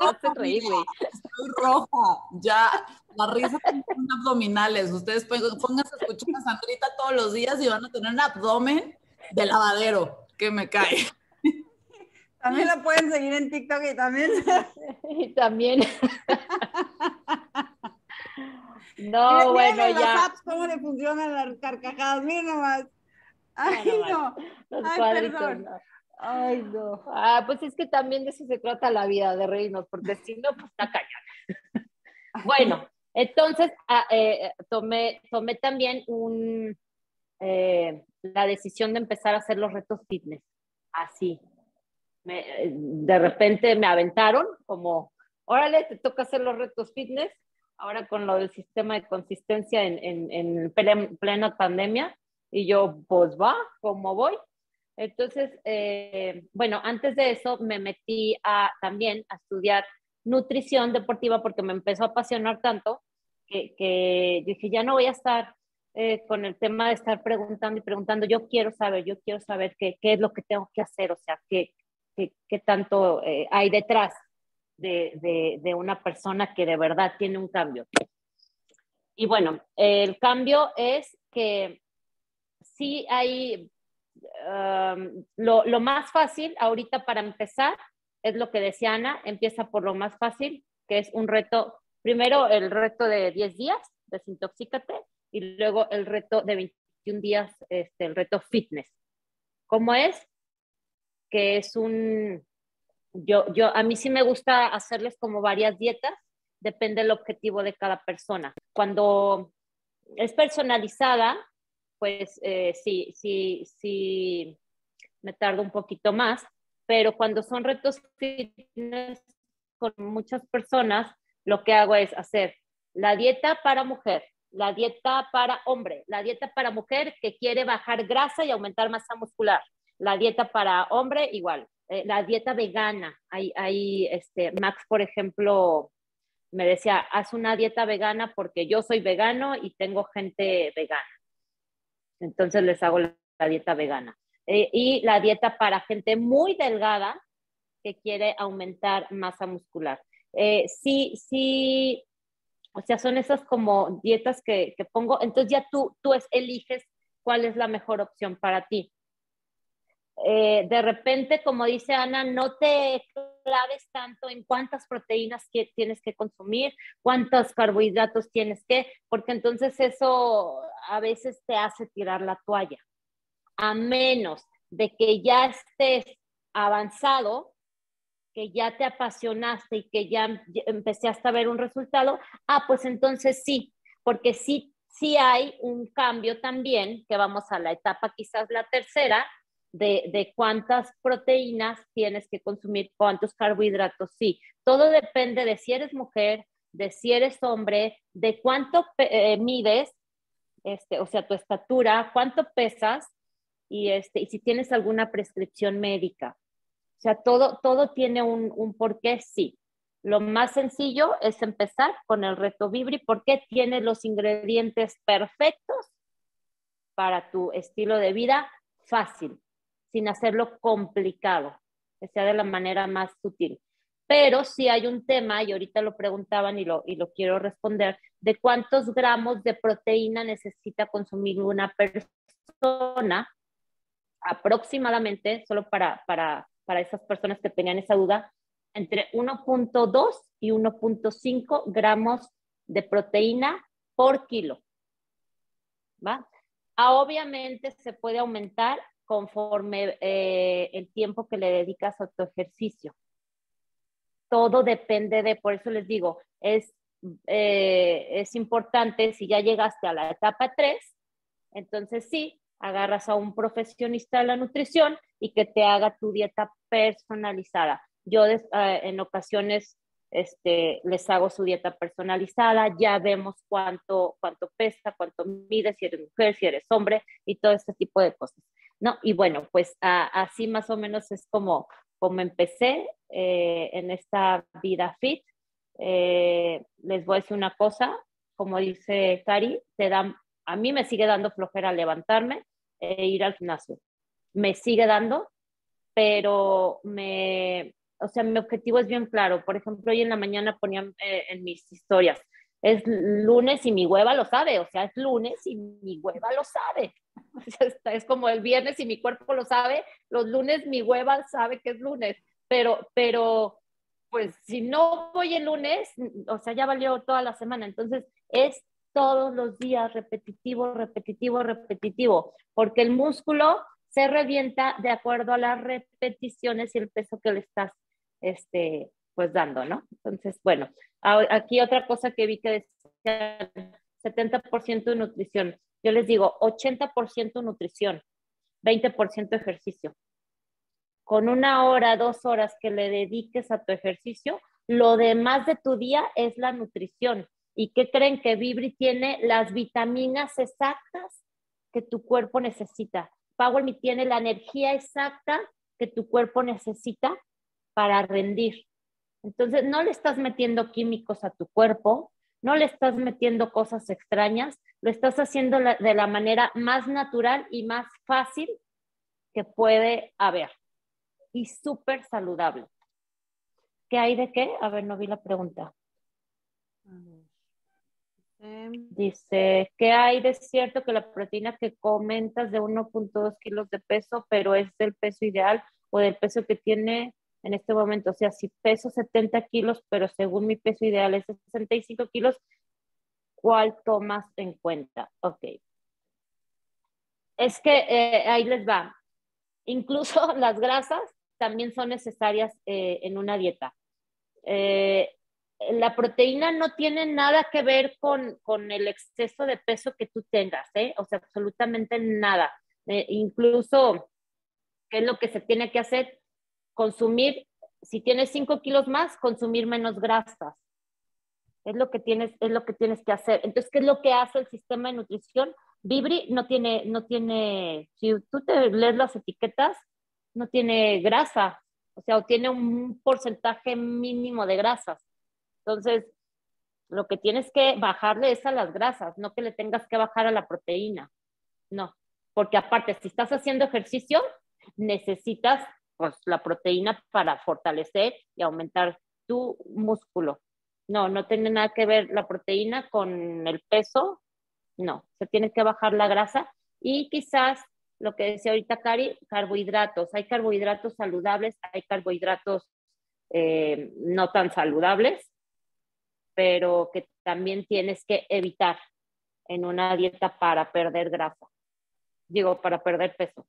Hacen reír, güey. Estoy roja, ya. La risa son abdominales. Ustedes pónganse a escuchar a Sandrita todos los días y van a tener un abdomen de lavadero, que me cae. También la pueden seguir en TikTok y también. Y también. No, miren, bueno, miren ya. Las apps, ¿cómo le funcionan las carcajadas? Miren nomás. Ay, no. no. Los Ay, cuadritos, perdón. No. Ay, no. Ah, pues es que también de eso se trata la vida, de reírnos, porque si no, pues está cañón. Bueno, entonces ah, eh, tomé, tomé también un, eh, la decisión de empezar a hacer los retos fitness. Así. Me, de repente me aventaron, como, órale, te toca hacer los retos fitness. Ahora con lo del sistema de consistencia en, en, en plena pandemia. Y yo, pues va, ¿cómo voy? Entonces, eh, bueno, antes de eso me metí a, también a estudiar nutrición deportiva porque me empezó a apasionar tanto que, que dije, ya no voy a estar eh, con el tema de estar preguntando y preguntando, yo quiero saber, yo quiero saber qué, qué es lo que tengo que hacer, o sea, qué, qué, qué tanto eh, hay detrás de, de, de una persona que de verdad tiene un cambio. Y bueno, eh, el cambio es que sí hay... Um, lo, lo más fácil ahorita para empezar es lo que decía Ana, empieza por lo más fácil, que es un reto, primero el reto de diez días, desintoxícate, y luego el reto de veintiún días, este, el reto fitness. ¿Cómo es? Que es un, yo, yo, a mí sí me gusta hacerles como varias dietas, depende del objetivo de cada persona. Cuando es personalizada, pues eh, sí, sí, sí, me tardo un poquito más, pero cuando son retos fitness con muchas personas, lo que hago es hacer la dieta para mujer, la dieta para hombre, la dieta para mujer que quiere bajar grasa y aumentar masa muscular, la dieta para hombre igual, eh, la dieta vegana. Hay, hay este, Max, por ejemplo, me decía, haz una dieta vegana porque yo soy vegano y tengo gente vegana. Entonces les hago la, la dieta vegana. Eh, y la dieta para gente muy delgada que quiere aumentar masa muscular. Eh, sí, sí, o sea, son esas como dietas que, que pongo. Entonces ya tú, tú es, eliges cuál es la mejor opción para ti. Eh, de repente, como dice Ana, no te claves tanto en cuántas proteínas que tienes que consumir, cuántos carbohidratos tienes que, porque entonces eso a veces te hace tirar la toalla. A menos de que ya estés avanzado, que ya te apasionaste y que ya empezaste a ver un resultado, ah, pues entonces sí, porque sí, sí hay un cambio también, que vamos a la etapa quizás la tercera, de, de cuántas proteínas tienes que consumir, cuántos carbohidratos, sí. Todo depende de si eres mujer, de si eres hombre, de cuánto eh, mides, este, o sea, tu estatura, cuánto pesas, y, este, y si tienes alguna prescripción médica. O sea, todo, todo tiene un, un porqué, sí. Lo más sencillo es empezar con el reto Vivri, porque tiene los ingredientes perfectos para tu estilo de vida fácil, sin hacerlo complicado, que sea de la manera más sutil. Pero sí hay un tema, y ahorita lo preguntaban y lo, y lo quiero responder, de cuántos gramos de proteína necesita consumir una persona aproximadamente, solo para... para para esas personas que tenían esa duda, entre uno punto dos y uno punto cinco gramos de proteína por kilo. ¿Va? Ah, obviamente se puede aumentar conforme eh, el tiempo que le dedicas a tu ejercicio. Todo depende de, por eso les digo, es, eh, es importante, si ya llegaste a la etapa tres, entonces sí, agarras a un profesionista de la nutrición y que te haga tu dieta personalizada. Yo des, eh, en ocasiones este, les hago su dieta personalizada, ya vemos cuánto, cuánto pesa, cuánto mide, si eres mujer, si eres hombre y todo este tipo de cosas, ¿no? Y bueno, pues a, así más o menos es como, como empecé eh, en esta vida fit. Eh, les voy a decir una cosa, como dice Cari, te dan... A mí me sigue dando flojera levantarme e ir al gimnasio. Me sigue dando, pero me, o sea, mi objetivo es bien claro. Por ejemplo, hoy en la mañana ponían eh, en mis historias, es lunes y mi hueva lo sabe. O sea, es lunes y mi hueva lo sabe. Es como el viernes y mi cuerpo lo sabe. Los lunes mi hueva sabe que es lunes. Pero, pero pues si no voy el lunes, o sea, ya valió toda la semana. Entonces, es... todos los días, repetitivo, repetitivo, repetitivo, porque el músculo se revienta de acuerdo a las repeticiones y el peso que le estás este, pues dando, ¿no? Entonces, bueno, aquí otra cosa que vi que decía setenta por ciento de nutrición. Yo les digo ochenta por ciento nutrición, veinte por ciento ejercicio. Con una hora, dos horas que le dediques a tu ejercicio, lo demás de tu día es la nutrición. ¿Y qué creen? Que Vivri tiene las vitaminas exactas que tu cuerpo necesita. Power Me tiene la energía exacta que tu cuerpo necesita para rendir. Entonces, no le estás metiendo químicos a tu cuerpo, no le estás metiendo cosas extrañas, lo estás haciendo de la manera más natural y más fácil que puede haber. Y súper saludable. ¿Qué hay de qué? A ver, no vi la pregunta. Dice, ¿qué hay de cierto que la proteína que comentas de uno punto dos kilos de peso, pero es del peso ideal o del peso que tiene en este momento? O sea, si peso setenta kilos, pero según mi peso ideal es sesenta y cinco kilos, ¿cuál tomas en cuenta? Ok. Es que eh, ahí les va. Incluso las grasas también son necesarias eh, en una dieta. Eh, La proteína no tiene nada que ver con, con el exceso de peso que tú tengas, ¿eh? O sea, absolutamente nada. Eh, incluso, ¿qué es lo que se tiene que hacer? Consumir, si tienes cinco kilos más, consumir menos grasas. es lo que tienes, es lo que tienes que hacer. Entonces, ¿qué es lo que hace el sistema de nutrición? Vivri no tiene, no tiene, si tú te lees las etiquetas, no tiene grasa, o sea, tiene un porcentaje mínimo de grasas. Entonces, lo que tienes que bajarle es a las grasas, no que le tengas que bajar a la proteína, no. Porque aparte, si estás haciendo ejercicio, necesitas pues, la proteína para fortalecer y aumentar tu músculo. No, no tiene nada que ver la proteína con el peso, no, se tiene que bajar la grasa y quizás lo que decía ahorita Cari, carbohidratos, hay carbohidratos saludables, hay carbohidratos eh, no tan saludables, pero que también tienes que evitar en una dieta para perder grasa, digo, para perder peso.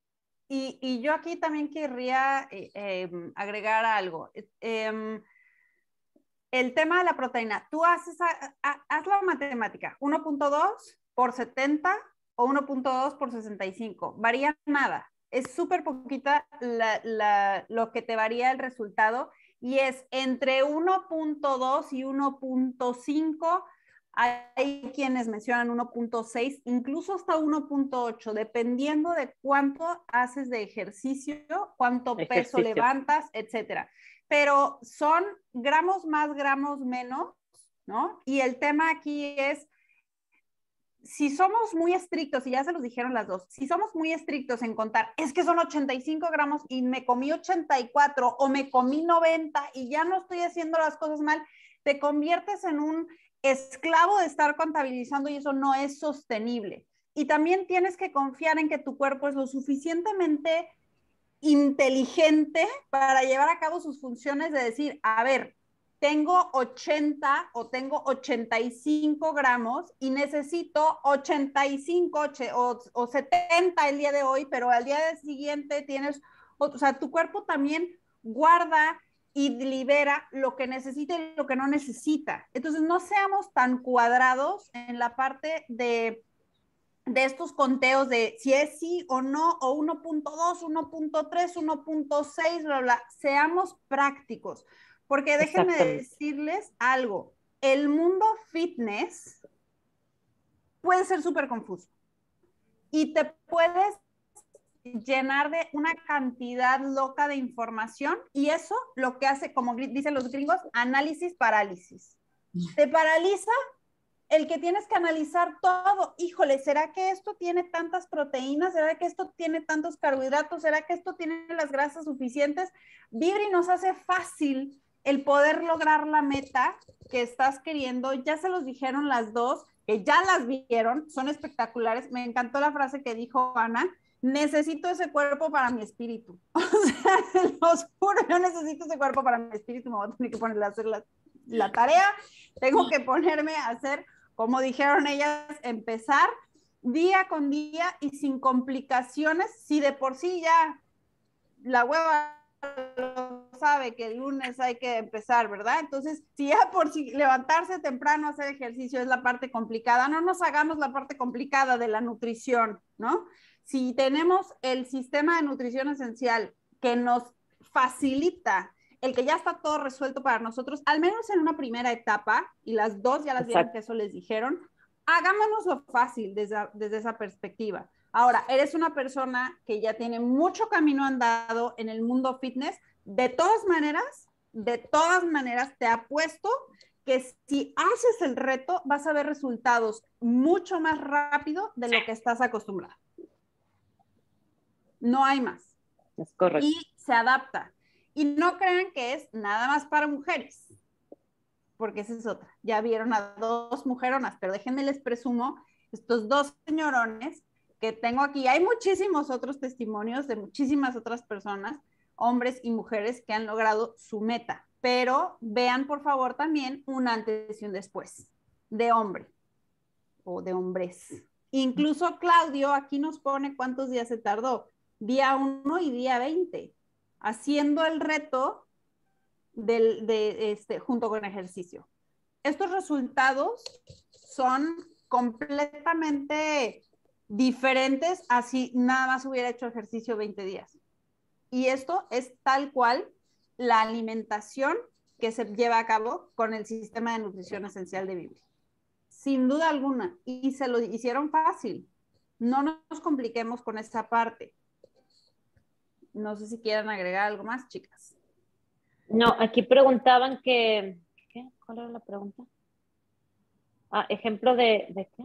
Y, y yo aquí también querría eh, eh, agregar algo. Eh, El tema de la proteína, tú haces a, a, haz la matemática, uno punto dos por setenta o uno punto dos por sesenta y cinco, varía nada, es súper poquita la, la, lo que te varía el resultado y es entre uno punto dos y uno punto cinco, hay quienes mencionan uno punto seis, incluso hasta uno punto ocho, dependiendo de cuánto haces de ejercicio, cuánto ejercicio. Peso levantas, etcétera. Pero son gramos más, gramos menos, ¿no? Y el tema aquí es, si somos muy estrictos, y ya se los dijeron las dos, si somos muy estrictos en contar, es que son ochenta y cinco gramos y me comí ochenta y cuatro o me comí noventa y ya no estoy haciendo las cosas mal, te conviertes en un esclavo de estar contabilizando y eso no es sostenible. Y también tienes que confiar en que tu cuerpo es lo suficientemente inteligente para llevar a cabo sus funciones de decir, a ver, tengo ochenta o tengo ochenta y cinco gramos y necesito ochenta y cinco o setenta el día de hoy, pero al día siguiente tienes, o sea, tu cuerpo también guarda y libera lo que necesita y lo que no necesita. Entonces, no seamos tan cuadrados en la parte de de estos conteos de si es sí o no, o uno punto dos, uno punto tres, uno punto seis, bla, bla, seamos prácticos, porque déjenme decirles algo, el mundo fitness puede ser súper confuso y te puedes llenar de una cantidad loca de información y eso lo que hace, como dicen los gringos, análisis parálisis, te paraliza el que tienes que analizar todo, híjole, ¿será que esto tiene tantas proteínas? ¿Será que esto tiene tantos carbohidratos? ¿Será que esto tiene las grasas suficientes? Vivri nos hace fácil el poder lograr la meta que estás queriendo, ya se los dijeron las dos, que ya las vieron, son espectaculares, me encantó la frase que dijo Ana, necesito ese cuerpo para mi espíritu, o sea, se los juro, yo necesito ese cuerpo para mi espíritu, me voy a tener que ponerle a hacer la, la tarea, tengo que ponerme a hacer, como dijeron ellas, empezar día con día y sin complicaciones, si de por sí ya la hueva sabe que el lunes hay que empezar, ¿verdad? Entonces, si ya por sí levantarse temprano a hacer ejercicio es la parte complicada, no nos hagamos la parte complicada de la nutrición, ¿no? Si tenemos el sistema de nutrición esencial que nos facilita el que ya está todo resuelto para nosotros, al menos en una primera etapa, y las dos ya las vieron que eso les dijeron, hagámonoslo fácil desde, desde esa perspectiva. Ahora, eres una persona que ya tiene mucho camino andado en el mundo fitness, de todas maneras, de todas maneras te apuesto que si haces el reto vas a ver resultados mucho más rápido de lo que estás acostumbrado. No hay más. Es correcto. Y se adapta. Y no crean que es nada más para mujeres, porque esa es otra. Ya vieron a dos mujeronas, pero déjenme les presumo estos dos señorones que tengo aquí. Hay muchísimos otros testimonios de muchísimas otras personas, hombres y mujeres que han logrado su meta. Pero vean, por favor, también un antes y un después de hombre o de hombres. Incluso Claudio aquí nos pone cuántos días se tardó, día uno y día veinte. Haciendo el reto del, de este, junto con ejercicio. Estos resultados son completamente diferentes a si nada más hubiera hecho ejercicio veinte días. Y esto es tal cual la alimentación que se lleva a cabo con el sistema de nutrición esencial de Vivri. Sin duda alguna. Y se lo hicieron fácil. No nos compliquemos con esa parte. No sé si quieran agregar algo más, chicas. No, aquí preguntaban que... ¿qué? ¿Cuál era la pregunta? Ah, ejemplo de, ¿de qué?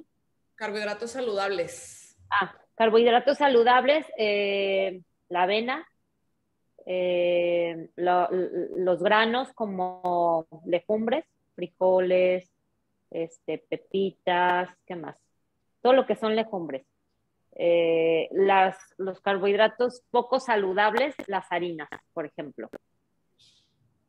Carbohidratos saludables. Ah, carbohidratos saludables, eh, la avena, eh, lo, los granos como legumbres, frijoles, este, pepitas, ¿qué más? Todo lo que son legumbres. Eh, las, los carbohidratos poco saludables, las harinas, por ejemplo.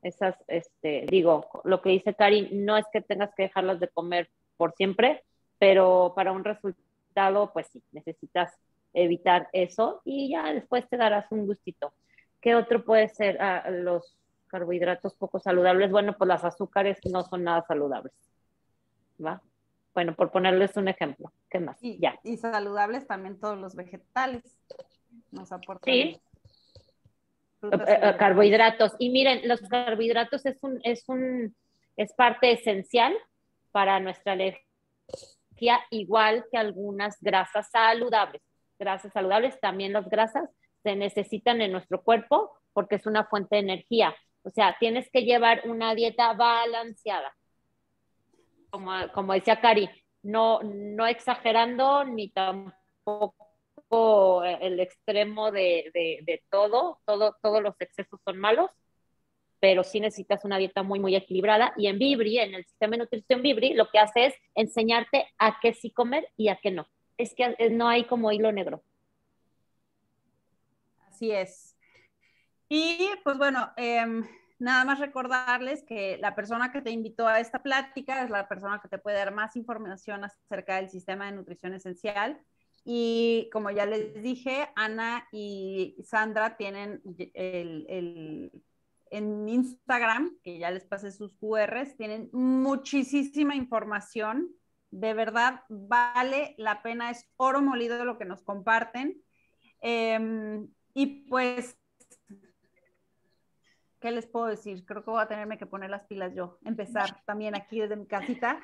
Esas, este, digo, lo que dice Cari, no es que tengas que dejarlas de comer por siempre, pero para un resultado, pues sí, necesitas evitar eso y ya después te darás un gustito. ¿Qué otro puede ser? Ah, los carbohidratos poco saludables. Bueno, pues las azúcares no son nada saludables, ¿va? Bueno, por ponerles un ejemplo. ¿Qué más? Y, ya. Y saludables también todos los vegetales nos aportan. Sí. Carbohidratos. Y miren, los carbohidratos es un, es un, es parte esencial para nuestra energía, igual que algunas grasas saludables. Grasas saludables, también las grasas se necesitan en nuestro cuerpo porque es una fuente de energía. O sea, tienes que llevar una dieta balanceada. Como, como decía Cari, no, no exagerando ni tampoco el extremo de, de, de todo, todo, todos los excesos son malos, pero sí necesitas una dieta muy, muy equilibrada. Y en Vivri, en el sistema de nutrición Vivri, lo que hace es enseñarte a qué sí comer y a qué no. Es que no hay como hilo negro. Así es. Y pues bueno, eh, nada más recordarles que la persona que te invitó a esta plática es la persona que te puede dar más información acerca del sistema de nutrición esencial. Y como ya les dije, Ana y Sandra tienen el, el, en Instagram, que ya les pasé sus cu erres, tienen muchísima información. De verdad, vale la pena. Es oro molido de lo que nos comparten. Eh, y pues, ¿qué les puedo decir? Creo que voy a tenerme que poner las pilas yo. Empezar también aquí desde mi casita.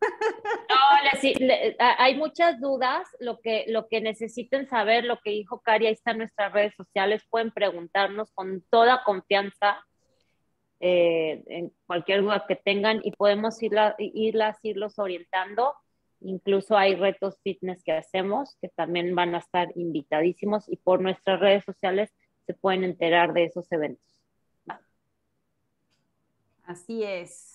No, le, le, hay muchas dudas, lo que, lo que necesiten saber, lo que dijo Cari, ahí están nuestras redes sociales, pueden preguntarnos con toda confianza eh, en cualquier duda que tengan y podemos irla, irlas, irlos orientando. Incluso hay retos fitness que hacemos que también van a estar invitadísimos y por nuestras redes sociales se pueden enterar de esos eventos. Así es.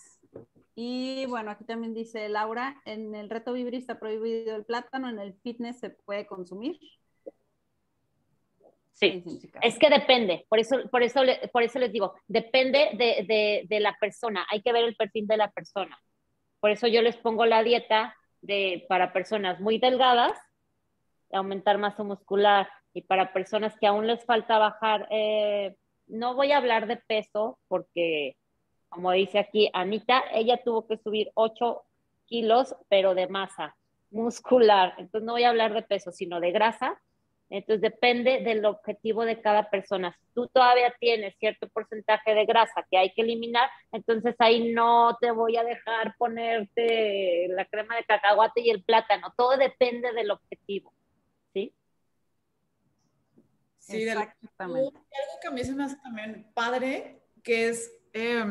Y bueno, aquí también dice Laura, en el reto Vivri está prohibido el plátano, en el fitness se puede consumir. Sí, es que depende, por eso, por eso, por eso les digo, depende de, de, de la persona, hay que ver el perfil de la persona. Por eso yo les pongo la dieta de, para personas muy delgadas, aumentar masa muscular, y para personas que aún les falta bajar, eh, no voy a hablar de peso porque... Como dice aquí Anita, ella tuvo que subir ocho kilos, pero de masa muscular. Entonces no voy a hablar de peso, sino de grasa. Entonces depende del objetivo de cada persona. Si tú todavía tienes cierto porcentaje de grasa que hay que eliminar, entonces ahí no te voy a dejar ponerte la crema de cacahuate y el plátano. Todo depende del objetivo, ¿sí? Sí, exactamente. Algo que a mí se me hace también padre, que es... Eh,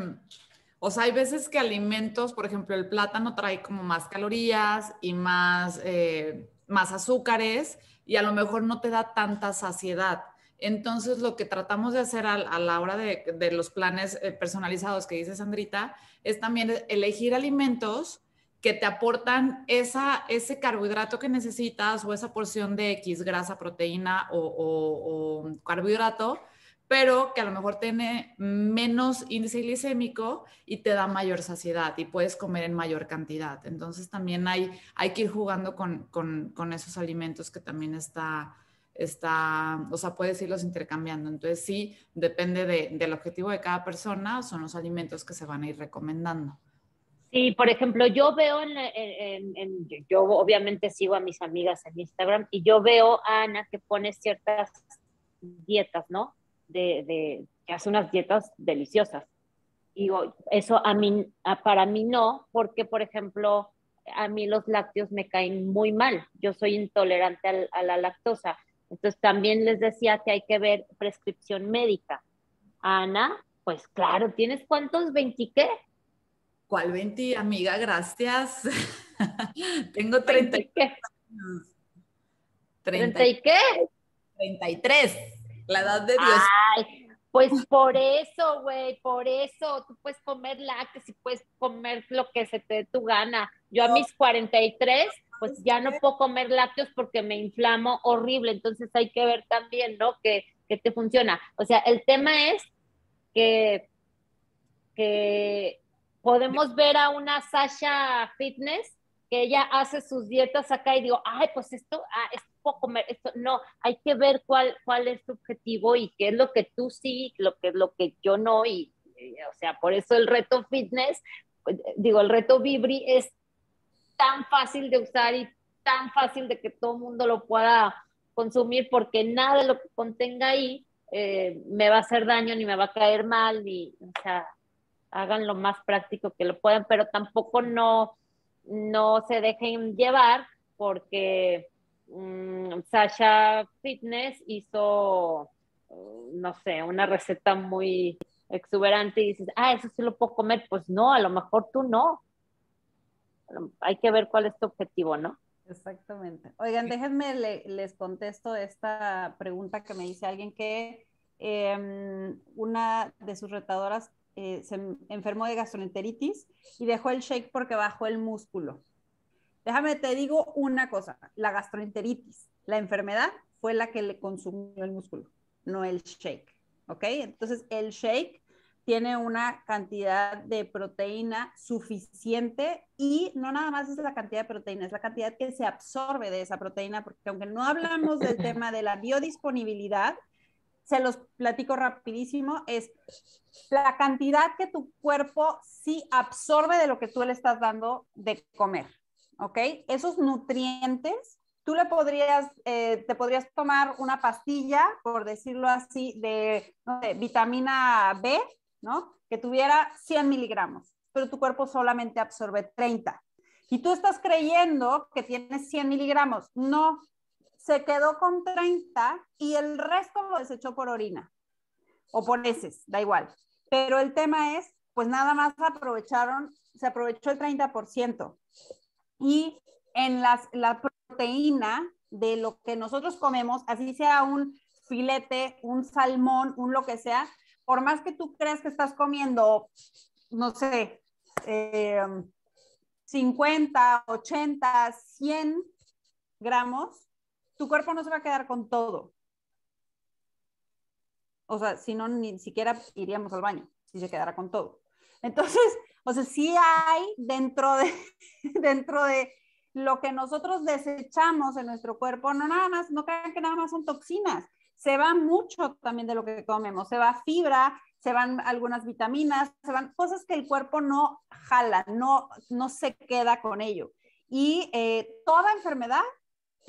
o sea, hay veces que alimentos, por ejemplo, el plátano trae como más calorías y más, eh, más azúcares y a lo mejor no te da tanta saciedad. Entonces, lo que tratamos de hacer a, a la hora de, de los planes personalizados que dice Sandrita es también elegir alimentos que te aportan esa, ese carbohidrato que necesitas o esa porción de X, grasa, proteína o, o, o carbohidrato, pero que a lo mejor tiene menos índice glicémico y te da mayor saciedad y puedes comer en mayor cantidad. Entonces también hay, hay que ir jugando con, con, con esos alimentos que también está, está, o sea, puedes irlos intercambiando. Entonces sí, depende de, del objetivo de cada persona, son los alimentos que se van a ir recomendando. Sí, por ejemplo, yo veo, en, en, en, yo obviamente sigo a mis amigas en Instagram y yo veo a Ana que pone ciertas dietas, ¿no? De, de, que hace unas dietas deliciosas Y eso a mí, para mí no, porque, por ejemplo, a mí los lácteos me caen muy mal. Yo soy intolerante al, a la lactosa. Entonces, también les decía que hay que ver prescripción médica. Ana, pues claro, ¿tienes cuántos? ¿veinte qué? ¿Cuál veinte, amiga? Gracias. Tengo treinta y tres. ¿treinta y qué? treinta y tres. La edad de Dios. Ay. Pues por eso, güey, por eso tú puedes comer lácteos y puedes comer lo que se te dé tu gana. Yo a mis cuarenta y tres, pues ya no puedo comer lácteos porque me inflamo horrible. Entonces hay que ver también, ¿no? Que, que te funciona. O sea, el tema es que, que podemos ver a una Sasha Fitness que ella hace sus dietas acá y digo, ay, pues esto, ah, esto puedo comer, esto no, hay que ver cuál, cuál es tu objetivo y qué es lo que tú sí, lo que es lo que yo no, y, y o sea, por eso el reto fitness, digo, el reto Vivri es tan fácil de usar y tan fácil de que todo el mundo lo pueda consumir, porque nada de lo que contenga ahí eh, me va a hacer daño, ni me va a caer mal, ni, o sea, hagan lo más práctico que lo puedan, pero tampoco no no se dejen llevar porque um, Sasha Fitness hizo, uh, no sé, una receta muy exuberante y dices, ah, eso sí lo puedo comer. Pues no, a lo mejor tú no. Hay que ver cuál es tu objetivo, ¿no? Exactamente. Oigan, déjenme, le, les contesto esta pregunta que me dice alguien que eh, una de sus retadoras Eh, se enfermó de gastroenteritis y dejó el shake porque bajó el músculo. Déjame te digo una cosa, la gastroenteritis, la enfermedad fue la que le consumió el músculo, no el shake, ¿ok? Entonces el shake tiene una cantidad de proteína suficiente y no nada más es la cantidad de proteína, es la cantidad que se absorbe de esa proteína, porque aunque no hablamos del tema de la biodisponibilidad, se los platico rapidísimo, es la cantidad que tu cuerpo sí absorbe de lo que tú le estás dando de comer, ¿ok? Esos nutrientes, tú le podrías, eh, te podrías tomar una pastilla, por decirlo así, de, no sé, vitamina B, ¿no? Que tuviera cien miligramos, pero tu cuerpo solamente absorbe treinta. Y tú estás creyendo que tienes cien miligramos, no. Se quedó con treinta y el resto lo desechó por orina o por heces, da igual. Pero el tema es, pues nada más aprovecharon, se aprovechó el treinta por ciento. Y en las, la proteína de lo que nosotros comemos, así sea un filete, un salmón, un lo que sea, por más que tú creas que estás comiendo, no sé, eh, cincuenta, ochenta, cien gramos, tu cuerpo no se va a quedar con todo. O sea, si no, ni siquiera iríamos al baño, si se quedara con todo. Entonces, o sea, sí hay dentro de, dentro de lo que nosotros desechamos en nuestro cuerpo, no nada más, no crean que nada más son toxinas. Se va mucho también de lo que comemos. Se va fibra, se van algunas vitaminas, se van cosas que el cuerpo no jala, no, no se queda con ello. Y eh, toda enfermedad,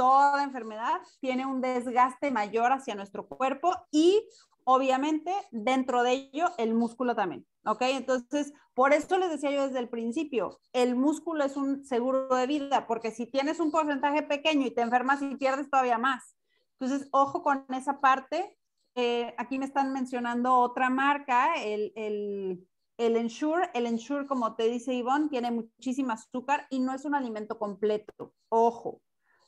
Toda enfermedad tiene un desgaste mayor hacia nuestro cuerpo y obviamente dentro de ello el músculo también, ¿ok? Entonces, por eso les decía yo desde el principio, el músculo es un seguro de vida, porque si tienes un porcentaje pequeño y te enfermas y pierdes todavía más. Entonces, ojo con esa parte. Eh, aquí me están mencionando otra marca, el, el, el Ensure. El Ensure, como te dice Ivonne, tiene muchísimo azúcar y no es un alimento completo, ojo.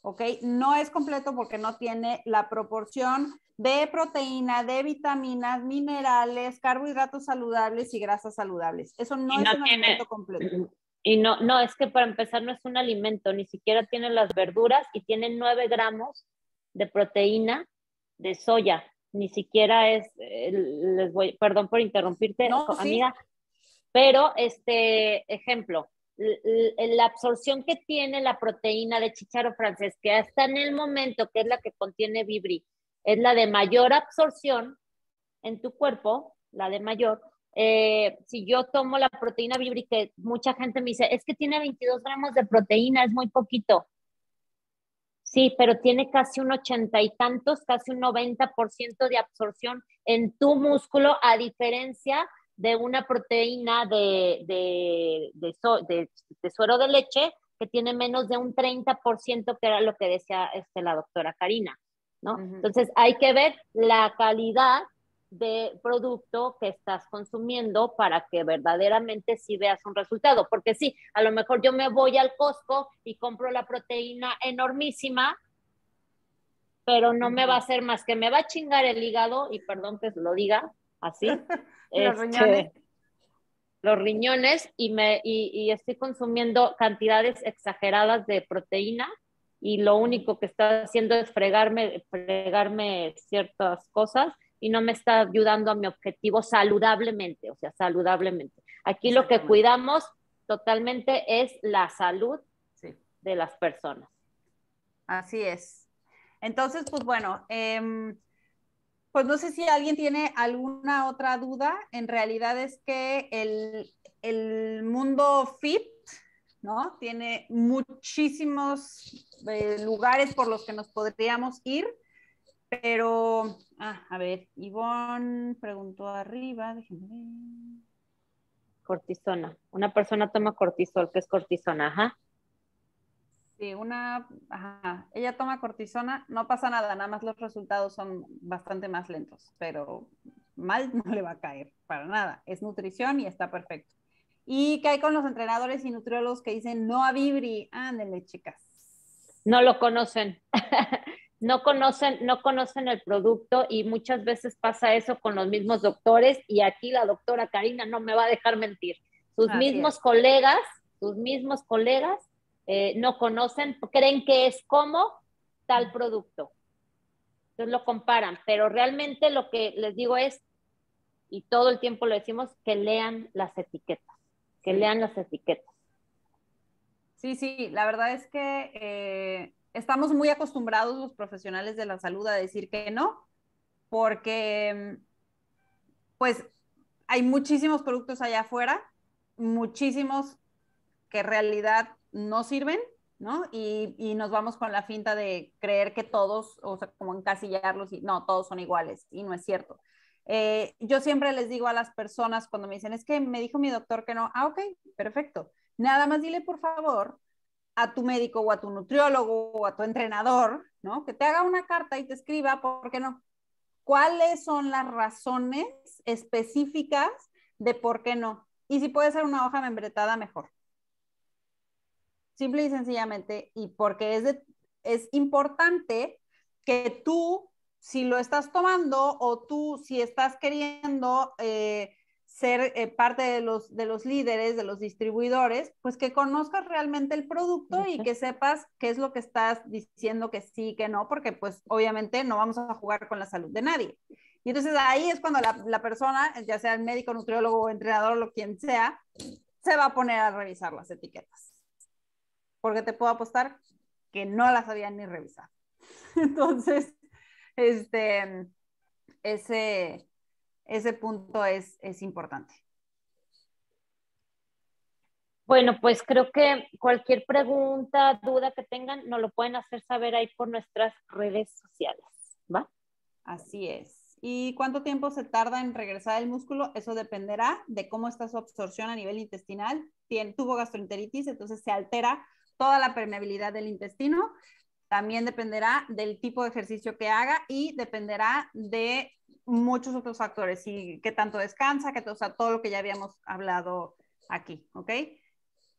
¿Ok? No es completo porque no tiene la proporción de proteína, de vitaminas, minerales, carbohidratos saludables y grasas saludables. Eso no, no es un tiene, alimento completo. Y no, no, es que para empezar no es un alimento, ni siquiera tiene las verduras y tiene nueve gramos de proteína de soya. Ni siquiera es, eh, les voy, perdón por interrumpirte, no, amiga, sí. Pero este ejemplo. La absorción que tiene la proteína de chícharo francés, que hasta en el momento que es la que contiene Vibri, es la de mayor absorción en tu cuerpo, la de mayor. Eh, si yo tomo la proteína Vibri, que mucha gente me dice, es que tiene veintidós gramos de proteína, es muy poquito. Sí, pero tiene casi un ochenta y tantos, casi un noventa por ciento de absorción en tu músculo, a diferencia de una proteína de, de, de, so, de, de suero de leche que tiene menos de un treinta por ciento, que era lo que decía este, la doctora Karina, ¿no? Uh-huh. Entonces hay que ver la calidad de producto que estás consumiendo para que verdaderamente sí veas un resultado, porque sí, a lo mejor yo me voy al Costco y compro la proteína enormísima, pero no me va a hacer más que me va a chingar el hígado, y perdón que lo diga así, los, este, riñones. los riñones y, me, y, y estoy consumiendo cantidades exageradas de proteína y lo único que está haciendo es fregarme, fregarme ciertas cosas y no me está ayudando a mi objetivo saludablemente, o sea, saludablemente. Aquí lo que cuidamos totalmente es la salud sí. de las personas. Así es. Entonces, pues bueno, eh, pues no sé si alguien tiene alguna otra duda. En realidad es que el, el mundo fit, ¿no? Tiene muchísimos eh, lugares por los que nos podríamos ir. Pero, ah, a ver, Ivonne preguntó arriba, déjenme ver. Cortisona. Una persona toma cortisol, ¿qué es cortisona? Ajá. Sí, una, ajá. Ella toma cortisona, no pasa nada, nada más los resultados son bastante más lentos, pero mal no le va a caer, para nada. Es nutrición y está perfecto. ¿Y qué hay con los entrenadores y nutriólogos que dicen no a Vivri? Ándele, chicas. No lo conocen. No conocen, no conocen el producto y muchas veces pasa eso con los mismos doctores, y aquí la doctora Karina no me va a dejar mentir. Sus Así mismos es. colegas, sus mismos colegas eh, no conocen, creen que es como tal producto. Entonces lo comparan, pero realmente lo que les digo es, y todo el tiempo lo decimos, que lean las etiquetas, que lean las etiquetas. Sí, sí, la verdad es que... Eh... estamos muy acostumbrados los profesionales de la salud a decir que no, porque pues hay muchísimos productos allá afuera, muchísimos que en realidad no sirven, ¿no? Y, y nos vamos con la finta de creer que todos, o sea, como encasillarlos, y no, todos son iguales, y no es cierto. Eh, yo siempre les digo a las personas cuando me dicen, es que me dijo mi doctor que no, ah, ok, perfecto. Nada más dile, por favor, a tu médico o a tu nutriólogo o a tu entrenador, ¿no? Que te haga una carta y te escriba, ¿por qué no? ¿Cuáles son las razones específicas de por qué no? Y si puede ser una hoja membretada, mejor. Simple y sencillamente, y porque es, de, es importante que tú, si lo estás tomando o tú, si estás queriendo... Eh, ser eh, parte de los, de los líderes, de los distribuidores, pues que conozcas realmente el producto y que sepas qué es lo que estás diciendo que sí, que no, porque pues obviamente no vamos a jugar con la salud de nadie. Y entonces ahí es cuando la, la persona, ya sea el médico, nutriólogo, entrenador o quien sea, se va a poner a revisar las etiquetas. Porque te puedo apostar que no las habían ni revisado. Entonces, este, ese... Ese punto es, es importante. Bueno, pues creo que cualquier pregunta, duda que tengan, nos lo pueden hacer saber ahí por nuestras redes sociales, ¿va? Así es. ¿Y cuánto tiempo se tarda en regresar el músculo? Eso dependerá de cómo está su absorción a nivel intestinal. Tiene, tuvo gastroenteritis, entonces se altera toda la permeabilidad del intestino. También dependerá del tipo de ejercicio que haga y dependerá de muchos otros factores, y qué tanto descansa, que, o sea, todo lo que ya habíamos hablado aquí, ¿ok?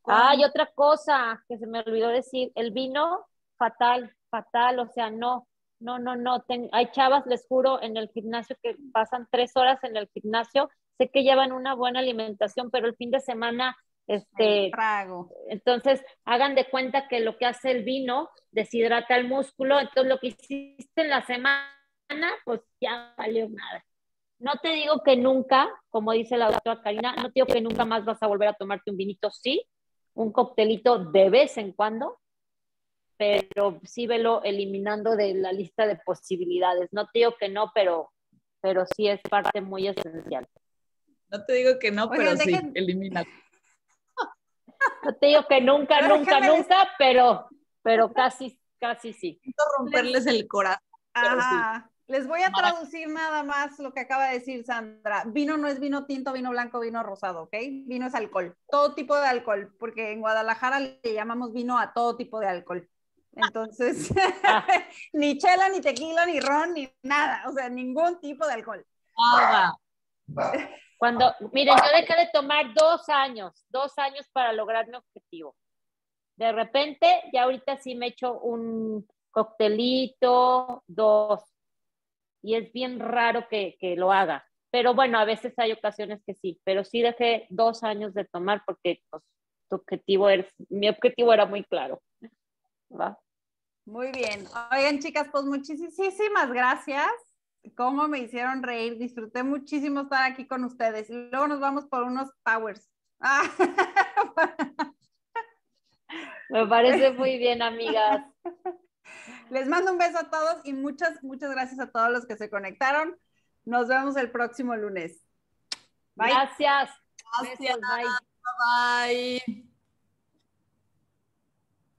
Con... Ah, y otra cosa que se me olvidó decir, el vino, fatal, fatal, o sea, no, no, no, no, ten... hay chavas, les juro, en el gimnasio que pasan tres horas en el gimnasio, sé que llevan una buena alimentación, pero el fin de semana... Este, trago. Entonces hagan de cuenta que lo que hace el vino deshidrata el músculo, entonces lo que hiciste en la semana pues ya valió nada. No te digo que nunca, como dice la doctora Karina, no te digo que nunca más vas a volver a tomarte un vinito, sí, un coctelito de vez en cuando, pero sí velo eliminando de la lista de posibilidades. No te digo que no, pero, pero sí es parte muy esencial. No te digo que no, pero Oigan, sí, dejen... elimina. No te digo que nunca, pero nunca, nunca, pero, pero casi, casi sí. Romperles el corazón. Ajá. Sí. Les voy a traducir nada más lo que acaba de decir Sandra. Vino no es vino tinto, vino blanco, vino rosado, ¿ok? Vino es alcohol, todo tipo de alcohol, porque en Guadalajara le llamamos vino a todo tipo de alcohol. Entonces, ni chela, ni tequila, ni ron, ni nada. O sea, ningún tipo de alcohol. Agua. Cuando, miren, yo dejé de tomar dos años, dos años para lograr mi objetivo. De repente, ya ahorita sí me echo un coctelito, dos. Y es bien raro que, que lo haga. Pero bueno, a veces hay ocasiones que sí. Pero sí dejé dos años de tomar porque pues, tu objetivo era, mi objetivo era muy claro. ¿Va? Muy bien. Oigan, chicas, pues muchísimas gracias. Cómo me hicieron reír. Disfruté muchísimo estar aquí con ustedes. Luego nos vamos por unos powers. Ah. Me parece muy bien, amigas. Les mando un beso a todos y muchas, muchas gracias a todos los que se conectaron. Nos vemos el próximo lunes. Bye. Gracias. Gracias. Bye. Bye.